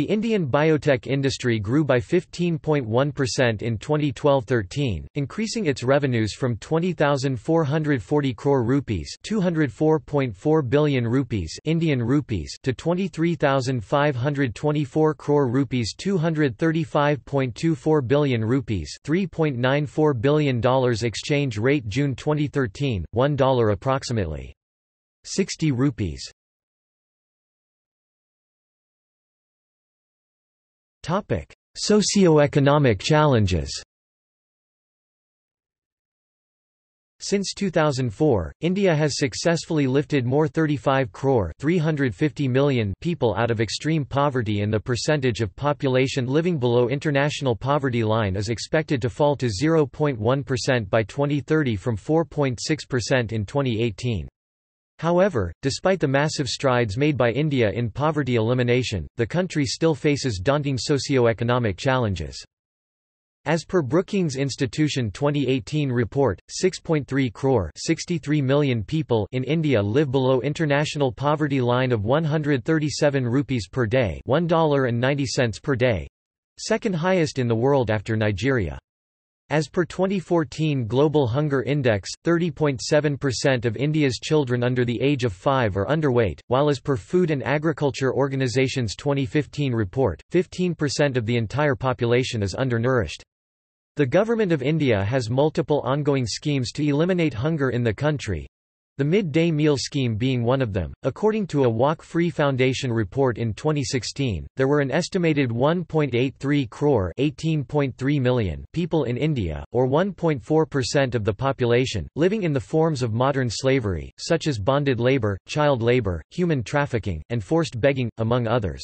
The Indian biotech industry grew by fifteen point one percent in twenty twelve thirteen, increasing its revenues from twenty thousand four hundred forty crore rupees, two hundred four point four billion rupees, Indian rupees, to twenty-three thousand five hundred twenty-four crore rupees, two hundred thirty-five point two four billion rupees, three point nine four billion dollars exchange rate June twenty thirteen, one dollar approximately sixty rupees. Topic: Socioeconomic challenges. Since two thousand four, India has successfully lifted more thirty-five crore three hundred fifty million people out of extreme poverty, and the percentage of population living below international poverty line is expected to fall to zero point one percent by twenty thirty from four point six percent in twenty eighteen. However, despite the massive strides made by India in poverty elimination, the country still faces daunting socioeconomic challenges. As per Brookings Institution twenty eighteen report, six point three crore sixty-three million people in India live below international poverty line of one hundred thirty-seven rupees per day, one dollar and ninety cents per day, second highest in the world after Nigeria. As per twenty fourteen Global Hunger Index, thirty point seven percent of India's children under the age of five are underweight, while as per Food and Agriculture Organization's twenty fifteen report, fifteen percent of the entire population is undernourished. The Government of India has multiple ongoing schemes to eliminate hunger in the country. the midday meal scheme being one of them. According to a Walk Free Foundation report in twenty sixteen, there were an estimated one point eight three crore eighteen point three million people in India, or one point four percent of the population, living in the forms of modern slavery, such as bonded labor, child labor, human trafficking, and forced begging, among others.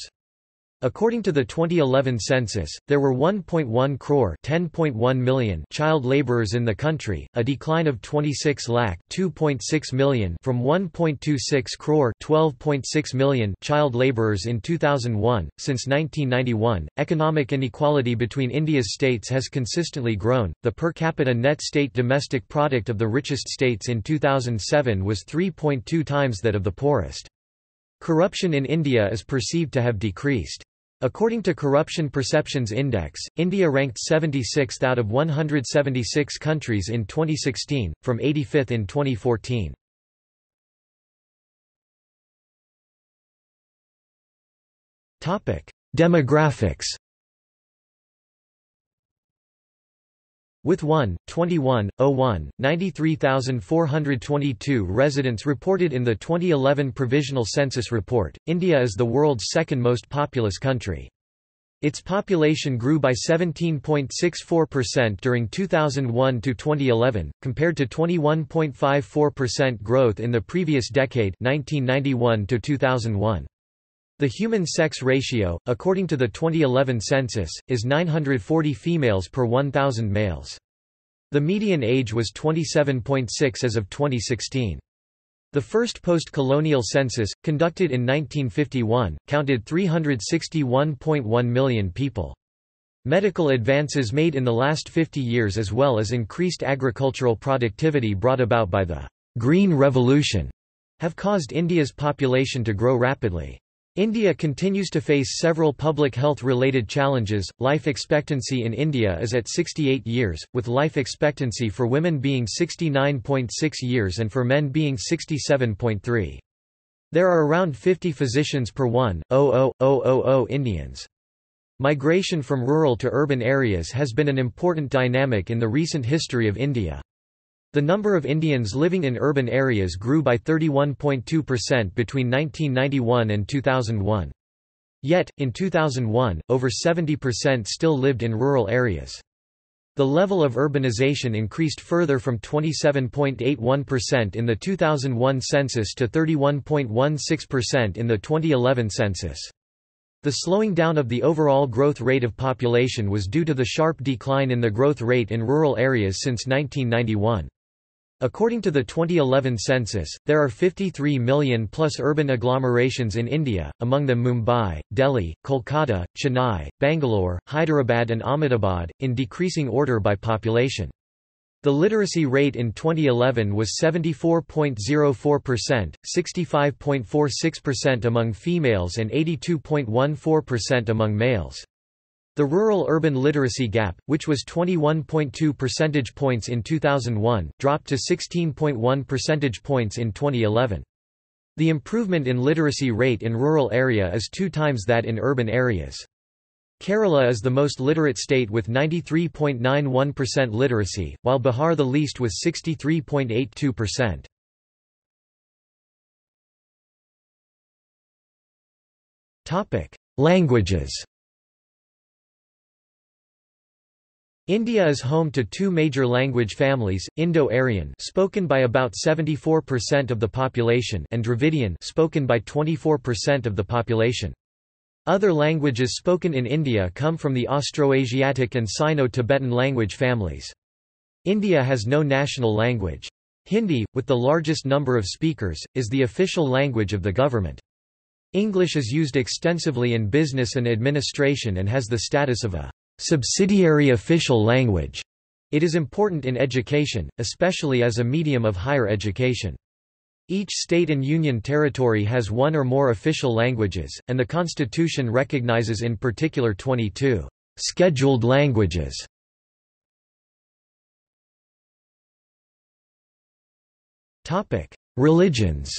According to the twenty eleven census, there were one point one crore ten point one million child laborers in the country, a decline of twenty-six lakh two point six million from one point two six crore twelve point six million child laborers in two thousand one. Since nineteen ninety-one, economic inequality between India's states has consistently grown. The per capita net state domestic product of the richest states in two thousand seven was three point two times that of the poorest. Corruption in India is perceived to have decreased. According to Corruption Perceptions Index, India ranked seventy-sixth out of one hundred seventy-six countries in twenty sixteen, from eighty-fifth in twenty fourteen. Demographics. With one twenty-one oh one, ninety-three thousand four hundred twenty-two residents reported in the twenty eleven Provisional Census Report, India is the world's second most populous country. Its population grew by seventeen point six four percent during two thousand one to twenty eleven, compared to twenty-one point five four percent growth in the previous decade, nineteen ninety-one to two thousand one. The human sex ratio, according to the twenty eleven census, is nine hundred forty females per one thousand males. The median age was twenty-seven point six as of twenty sixteen. The first post-colonial census, conducted in nineteen fifty-one, counted three hundred sixty-one point one million people. Medical advances made in the last fifty years, as well as increased agricultural productivity brought about by the Green Revolution, have caused India's population to grow rapidly. India continues to face several public health-related challenges. Life expectancy in India is at sixty-eight years, with life expectancy for women being sixty-nine point six years and for men being sixty-seven point three. There are around fifty physicians per one thousand Indians. Migration from rural to urban areas has been an important dynamic in the recent history of India. The number of Indians living in urban areas grew by thirty-one point two percent between nineteen ninety-one and two thousand one. Yet, in two thousand one, over seventy percent still lived in rural areas. The level of urbanization increased further from twenty-seven point eight one percent in the two thousand one census to thirty-one point one six percent in the twenty eleven census. The slowing down of the overall growth rate of population was due to the sharp decline in the growth rate in rural areas since nineteen ninety-one. According to the twenty eleven census, there are fifty-three million plus urban agglomerations in India, among them Mumbai, Delhi, Kolkata, Chennai, Bangalore, Hyderabad and Ahmedabad, in decreasing order by population. The literacy rate in twenty eleven was seventy-four point zero four percent, sixty-five point four six percent among females and eighty-two point one four percent among males. The rural-urban literacy gap, which was twenty-one point two percentage points in two thousand one, dropped to sixteen point one percentage points in twenty eleven. The improvement in literacy rate in rural area is two times that in urban areas. Kerala is the most literate state with ninety-three point nine one percent literacy, while Bihar the least with sixty-three point eight two percent. Topic: Languages. India is home to two major language families: Indo-Aryan, spoken by about seventy-four percent of the population, and Dravidian, spoken by twenty-four percent of the population. Other languages spoken in India come from the Austroasiatic and Sino-Tibetan language families. India has no national language. Hindi, with the largest number of speakers, is the official language of the government. English is used extensively in business and administration and has the status of a subsidiary official language. It is important in education, especially as a medium of higher education. Each state and union territory has one or more official languages, and the constitution recognizes in particular twenty-two scheduled languages. Topic: Religions.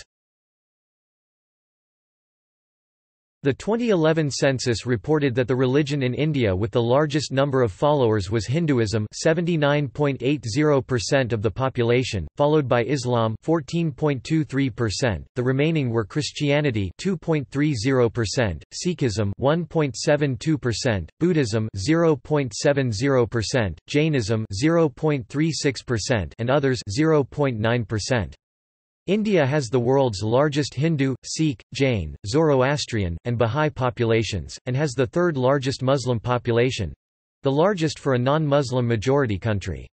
The twenty eleven census reported that the religion in India with the largest number of followers was Hinduism, seventy-nine point eight zero percent of the population, followed by Islam, fourteen point two three percent. The remaining were Christianity, two point three zero percent, Sikhism, one point seven two percent, Buddhism, zero point seven zero percent, Jainism, zero point three six percent, and others, zero point nine percent. India has the world's largest Hindu, Sikh, Jain, Zoroastrian, and Bahá'í populations, and has the third largest Muslim population—the largest for a non-Muslim majority country.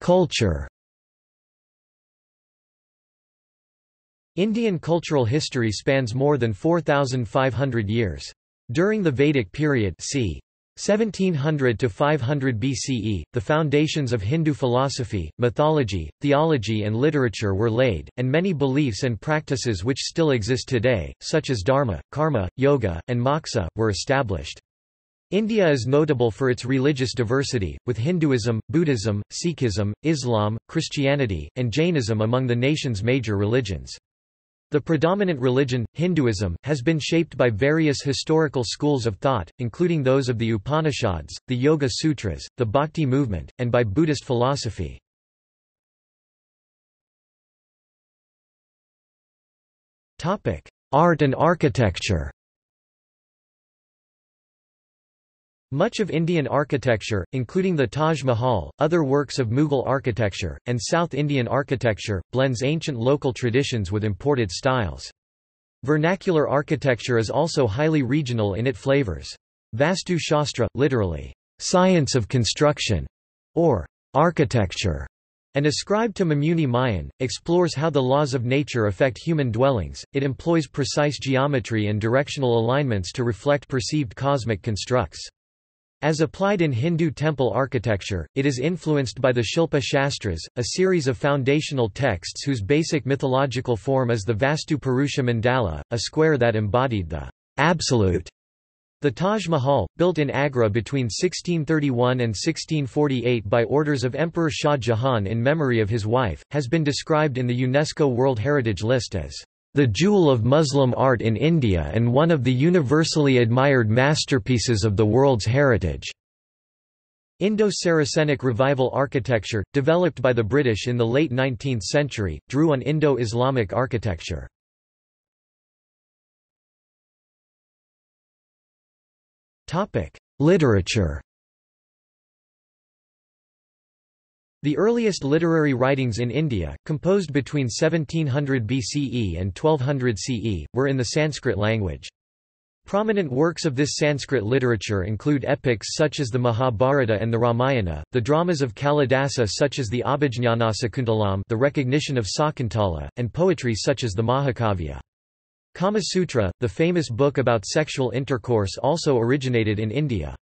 Culture. Indian cultural history spans more than four thousand five hundred years. During the Vedic period, c. seventeen hundred to five hundred B C E, the foundations of Hindu philosophy, mythology, theology and literature were laid, and many beliefs and practices which still exist today, such as dharma, karma, yoga, and moksha, were established. India is notable for its religious diversity, with Hinduism, Buddhism, Sikhism, Islam, Christianity, and Jainism among the nation's major religions. The predominant religion, Hinduism, has been shaped by various historical schools of thought, including those of the Upanishads, the Yoga Sutras, the Bhakti movement, and by Buddhist philosophy. Art and architecture. Much of Indian architecture, including the Taj Mahal, other works of Mughal architecture, and South Indian architecture, blends ancient local traditions with imported styles. Vernacular architecture is also highly regional in its flavors. Vastu Shastra, literally, science of construction, or architecture, and ascribed to Mamuni Mayan, explores how the laws of nature affect human dwellings. It employs precise geometry and directional alignments to reflect perceived cosmic constructs. As applied in Hindu temple architecture, it is influenced by the Shilpa Shastras, a series of foundational texts whose basic mythological form is the Vastu Purusha Mandala, a square that embodied the absolute. The Taj Mahal, built in Agra between sixteen thirty-one and sixteen forty-eight by orders of Emperor Shah Jahan in memory of his wife, has been described in the UNESCO World Heritage List as the jewel of Muslim art in India and one of the universally admired masterpieces of the world's heritage. Indo-Saracenic revival architecture, developed by the British in the late nineteenth century, drew on Indo-Islamic architecture. Topic: Literature. The earliest literary writings in India, composed between seventeen hundred B C E and twelve hundred C E, were in the Sanskrit language. Prominent works of this Sanskrit literature include epics such as the Mahabharata and the Ramayana, the dramas of Kalidasa such as the Abhijñanasakuntalam, the Recognition of Sakuntala, and poetry such as the Mahakavya. Kama Sutra, the famous book about sexual intercourse, also originated in India.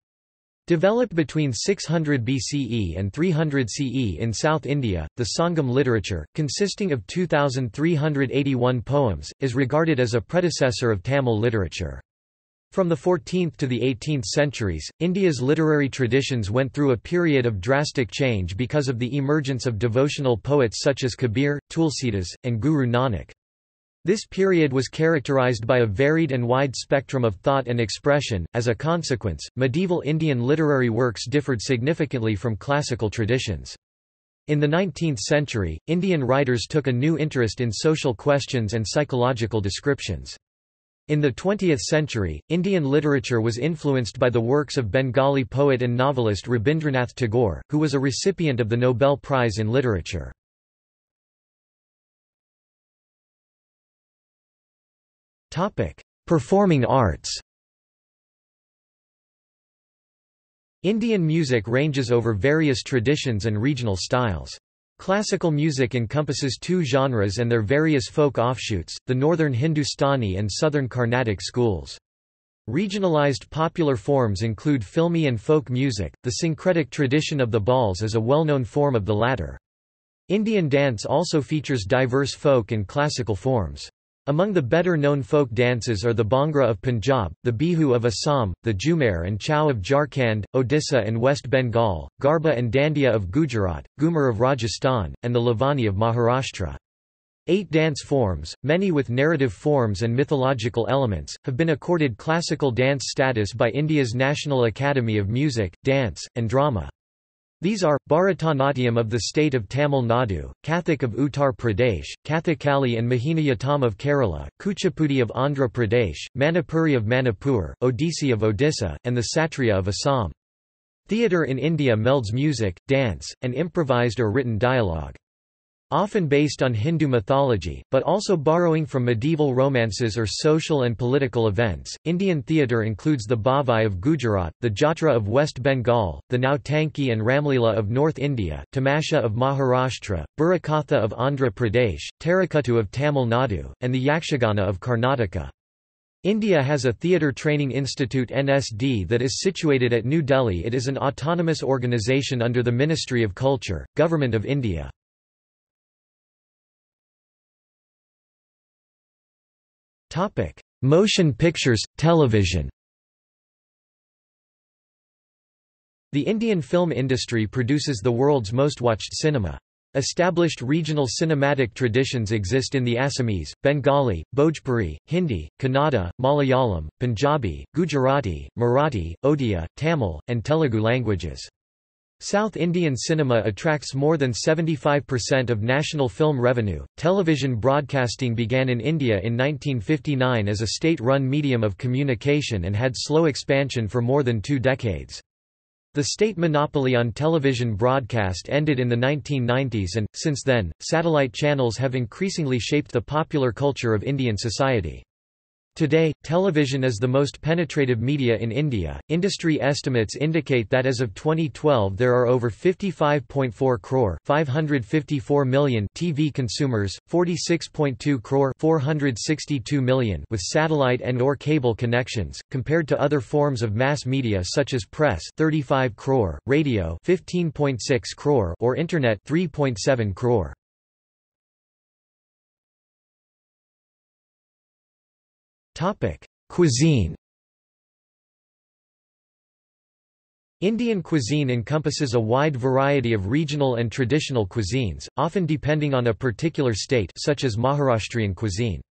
Developed between six hundred B C E and three hundred C E in South India, the Sangam literature, consisting of two thousand three hundred eighty-one poems, is regarded as a predecessor of Tamil literature. From the fourteenth to the eighteenth centuries, India's literary traditions went through a period of drastic change because of the emergence of devotional poets such as Kabir, Tulsidas, and Guru Nanak. This period was characterized by a varied and wide spectrum of thought and expression. As a consequence, medieval Indian literary works differed significantly from classical traditions. In the nineteenth century, Indian writers took a new interest in social questions and psychological descriptions. In the twentieth century, Indian literature was influenced by the works of Bengali poet and novelist Rabindranath Tagore, who was a recipient of the Nobel Prize in Literature. Performing arts. Indian music ranges over various traditions and regional styles. Classical music encompasses two genres and their various folk offshoots, the northern Hindustani and southern Carnatic schools. Regionalized popular forms include filmy and folk music. The syncretic tradition of the Bals is a well-known form of the latter. Indian dance also features diverse folk and classical forms. Among the better-known folk dances are the Bhangra of Punjab, the Bihu of Assam, the Jhumer and Chau of Jharkhand, Odisha and West Bengal, Garba and Dandiya of Gujarat, Ghumar of Rajasthan, and the Lavani of Maharashtra. Eight dance forms, many with narrative forms and mythological elements, have been accorded classical dance status by India's National Academy of Music, Dance, and Drama. These are, Bharatanatyam of the state of Tamil Nadu, Kathak of Uttar Pradesh, Kathakali and Mohiniyattam of Kerala, Kuchipudi of Andhra Pradesh, Manipuri of Manipur, Odissi of Odisha, and the Satriya of Assam. Theatre in India melds music, dance, and improvised or written dialogue. Often based on Hindu mythology, but also borrowing from medieval romances or social and political events, Indian theatre includes the Bhavai of Gujarat, the Jatra of West Bengal, the Nautanki and Ramlila of North India, Tamasha of Maharashtra, Burrakatha of Andhra Pradesh, Terrakuttu of Tamil Nadu, and the Yakshagana of Karnataka. India has a Theatre Training Institute N S D that is situated at New Delhi. It is an autonomous organisation under the Ministry of Culture, Government of India. Topic: Motion pictures, television. The Indian film industry produces the world's most watched cinema. Established regional cinematic traditions exist in the Assamese, Bengali, Bhojpuri, Hindi, Kannada, Malayalam, Punjabi, Gujarati, Marathi, Odia, Tamil, and Telugu languages. South Indian cinema attracts more than seventy-five percent of national film revenue. Television broadcasting began in India in nineteen fifty-nine as a state-run medium of communication and had slow expansion for more than two decades. The state monopoly on television broadcast ended in the nineteen nineties and, since then, satellite channels have increasingly shaped the popular culture of Indian society. Today, television is the most penetrative media in India. Industry estimates indicate that as of twenty twelve there are over fifty-five point four crore five hundred fifty-four million T V consumers, forty-six point two crore four hundred sixty-two million with satellite and or cable connections, compared to other forms of mass media such as press thirty-five crore, radio fifteen point six crore or internet three point seven crore. Topic: Cuisine. Indian cuisine encompasses a wide variety of regional and traditional cuisines, often depending on a particular state, such as Maharashtrian cuisine.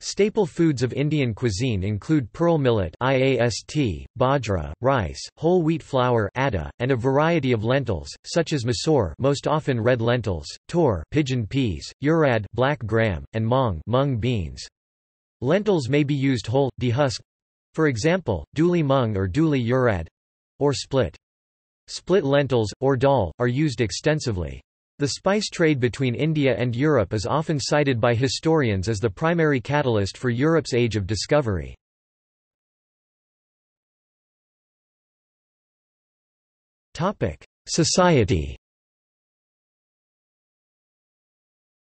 Staple foods of Indian cuisine include pearl millet (I A S T), bajra, rice, whole wheat flour (A D A), and a variety of lentils, such as masoor (most often red lentils), tor (pigeon peas), urad (black gram), and maung (mung beans). Lentils may be used whole, dehusked, for example, duli mung or duli urad, or split. Split lentils, or dal, are used extensively. The spice trade between India and Europe is often cited by historians as the primary catalyst for Europe's age of discovery. Society.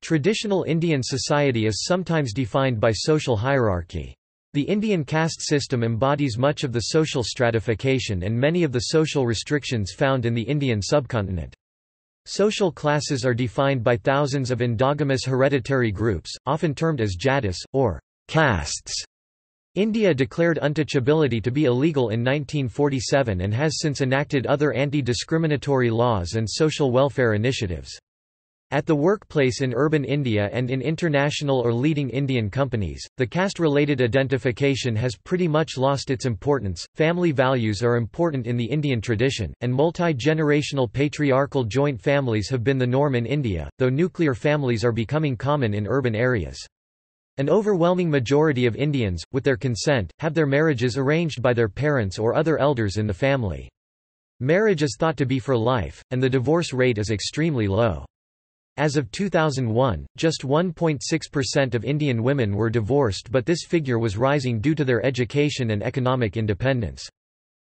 Traditional Indian society is sometimes defined by social hierarchy. The Indian caste system embodies much of the social stratification and many of the social restrictions found in the Indian subcontinent. Social classes are defined by thousands of endogamous hereditary groups, often termed as jatis, or castes. India declared untouchability to be illegal in nineteen forty-seven and has since enacted other anti-discriminatory laws and social welfare initiatives. At the workplace in urban India and in international or leading Indian companies, the caste-related identification has pretty much lost its importance. Family values are important in the Indian tradition, and multi-generational patriarchal joint families have been the norm in India, though nuclear families are becoming common in urban areas. An overwhelming majority of Indians, with their consent, have their marriages arranged by their parents or other elders in the family. Marriage is thought to be for life, and the divorce rate is extremely low. As of two thousand one, just one point six percent of Indian women were divorced, but this figure was rising due to their education and economic independence.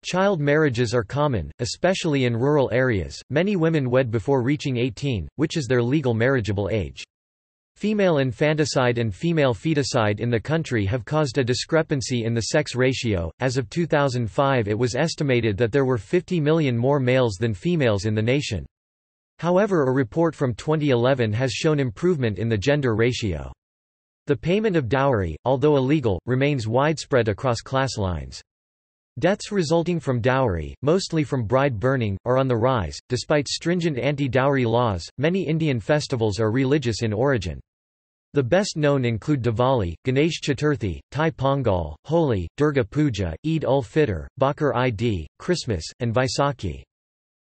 Child marriages are common, especially in rural areas. Many women wed before reaching eighteen, which is their legal marriageable age. Female infanticide and female feticide in the country have caused a discrepancy in the sex ratio. As of two thousand five, it was estimated that there were fifty million more males than females in the nation. However, a report from twenty eleven has shown improvement in the gender ratio. The payment of dowry, although illegal, remains widespread across class lines. Deaths resulting from dowry, mostly from bride burning, are on the rise. Despite stringent anti-dowry laws, many Indian festivals are religious in origin. The best known include Diwali, Ganesh Chaturthi, Thai Pongal, Holi, Durga Puja, Eid ul Fitr, Baqir-id, Christmas, and Vaisakhi.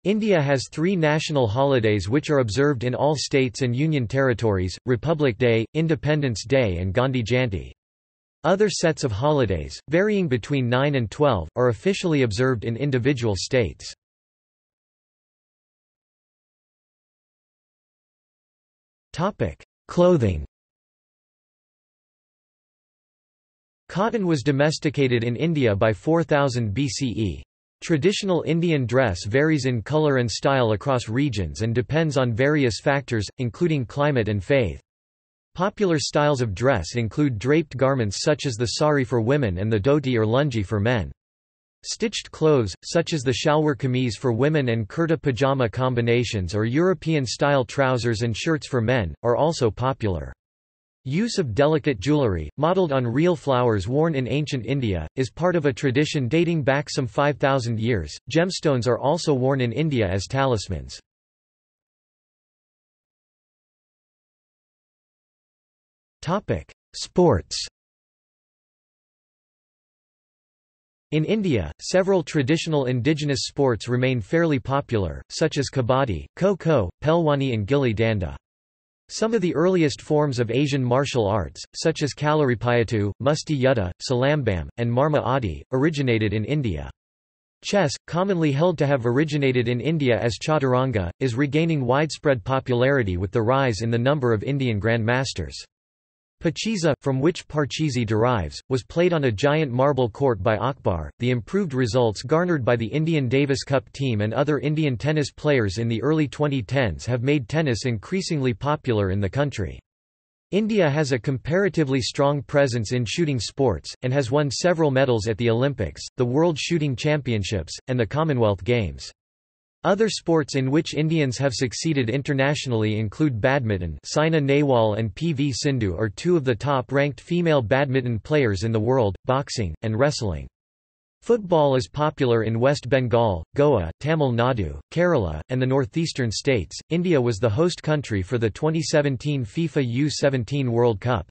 India has three national holidays which are observed in all states and union territories: Republic Day, Independence Day, and Gandhi Jayanti. Other sets of holidays, varying between nine and twelve, are officially observed in individual states. Topic: Clothing. Cotton was domesticated in India by four thousand B C E. Traditional Indian dress varies in color and style across regions and depends on various factors, including climate and faith. Popular styles of dress include draped garments such as the sari for women and the dhoti or lungi for men. Stitched clothes, such as the shalwar kameez for women and kurta pajama combinations or European-style trousers and shirts for men, are also popular. Use of delicate jewellery, modelled on real flowers worn in ancient India, is part of a tradition dating back some five thousand years. Gemstones are also worn in India as talismans. Sports. In India, several traditional indigenous sports remain fairly popular, such as kabaddi, kho-kho, pelwani and gilli danda. Some of the earliest forms of Asian martial arts, such as Kalaripayattu, Musti Yutta, Salambam, and Marma Adi, originated in India. Chess, commonly held to have originated in India as Chaturanga, is regaining widespread popularity with the rise in the number of Indian grandmasters. Pachisa, from which Parcheesi derives, was played on a giant marble court by Akbar. The improved results garnered by the Indian Davis Cup team and other Indian tennis players in the early twenty tens have made tennis increasingly popular in the country. India has a comparatively strong presence in shooting sports, and has won several medals at the Olympics, the World Shooting Championships, and the Commonwealth Games. Other sports in which Indians have succeeded internationally include badminton. Saina Nehwal and P V Sindhu are two of the top-ranked female badminton players in the world, boxing, and wrestling. Football is popular in West Bengal, Goa, Tamil Nadu, Kerala, and the northeastern states. India was the host country for the twenty seventeen FIFA U seventeen World Cup.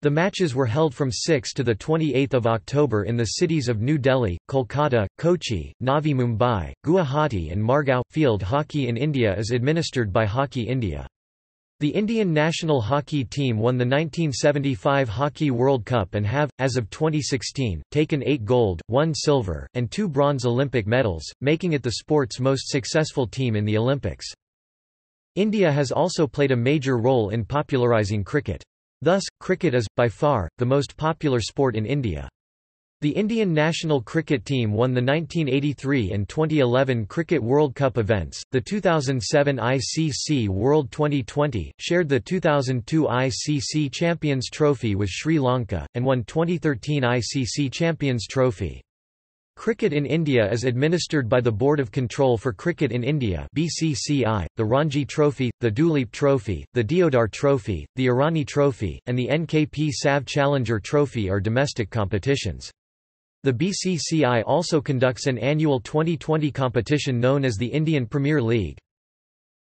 The matches were held from six to the twenty-eighth of October in the cities of New Delhi, Kolkata, Kochi, Navi Mumbai, Guwahati and Margao. Field hockey in India is administered by Hockey India. The Indian national hockey team won the nineteen seventy-five Hockey World Cup and have, as of twenty sixteen, taken eight gold, one silver, and two bronze Olympic medals, making it the sport's most successful team in the Olympics. India has also played a major role in popularising cricket. Thus, cricket is, by far, the most popular sport in India. The Indian national cricket team won the nineteen eighty-three and twenty eleven Cricket World Cup events, the two thousand seven I C C World twenty twenty, shared the two thousand two I C C Champions Trophy with Sri Lanka, and won twenty thirteen I C C Champions Trophy. Cricket in India is administered by the Board of Control for Cricket in India (B C C I), the Ranji Trophy, the Duleep Trophy, the Deodhar Trophy, the Irani Trophy, and the N K P Sav Challenger Trophy are domestic competitions. The B C C I also conducts an annual twenty twenty competition known as the Indian Premier League.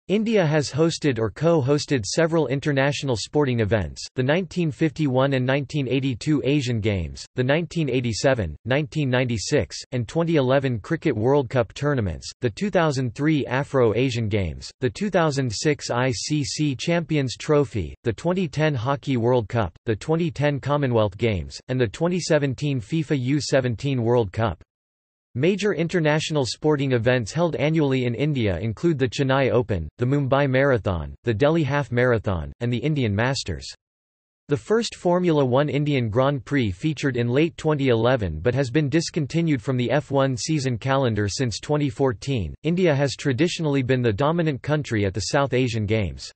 India has hosted or co-hosted several international sporting events, the nineteen fifty-one and nineteen eighty-two Asian Games, the nineteen eighty-seven, nineteen ninety-six, and twenty eleven Cricket World Cup tournaments, the two thousand three Afro-Asian Games, the two thousand six I C C Champions Trophy, the twenty ten Hockey World Cup, the twenty ten Commonwealth Games, and the twenty seventeen FIFA U seventeen World Cup. Major international sporting events held annually in India include the Chennai Open, the Mumbai Marathon, the Delhi Half Marathon, and the Indian Masters. The first Formula One Indian Grand Prix featured in late twenty eleven but has been discontinued from the F one season calendar since twenty fourteen. India has traditionally been the dominant country at the South Asian Games.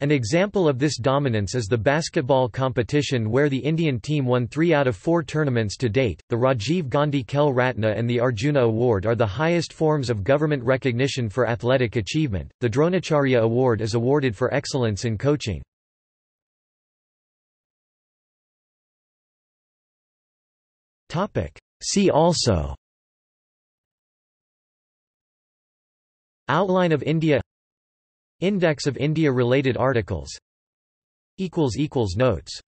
An example of this dominance is the basketball competition where the Indian team won three out of four tournaments to date. The Rajiv Gandhi Khel Ratna and the Arjuna Award are the highest forms of government recognition for athletic achievement. The Dronacharya Award is awarded for excellence in coaching. See also: Outline of India, Index of India-related articles. Notes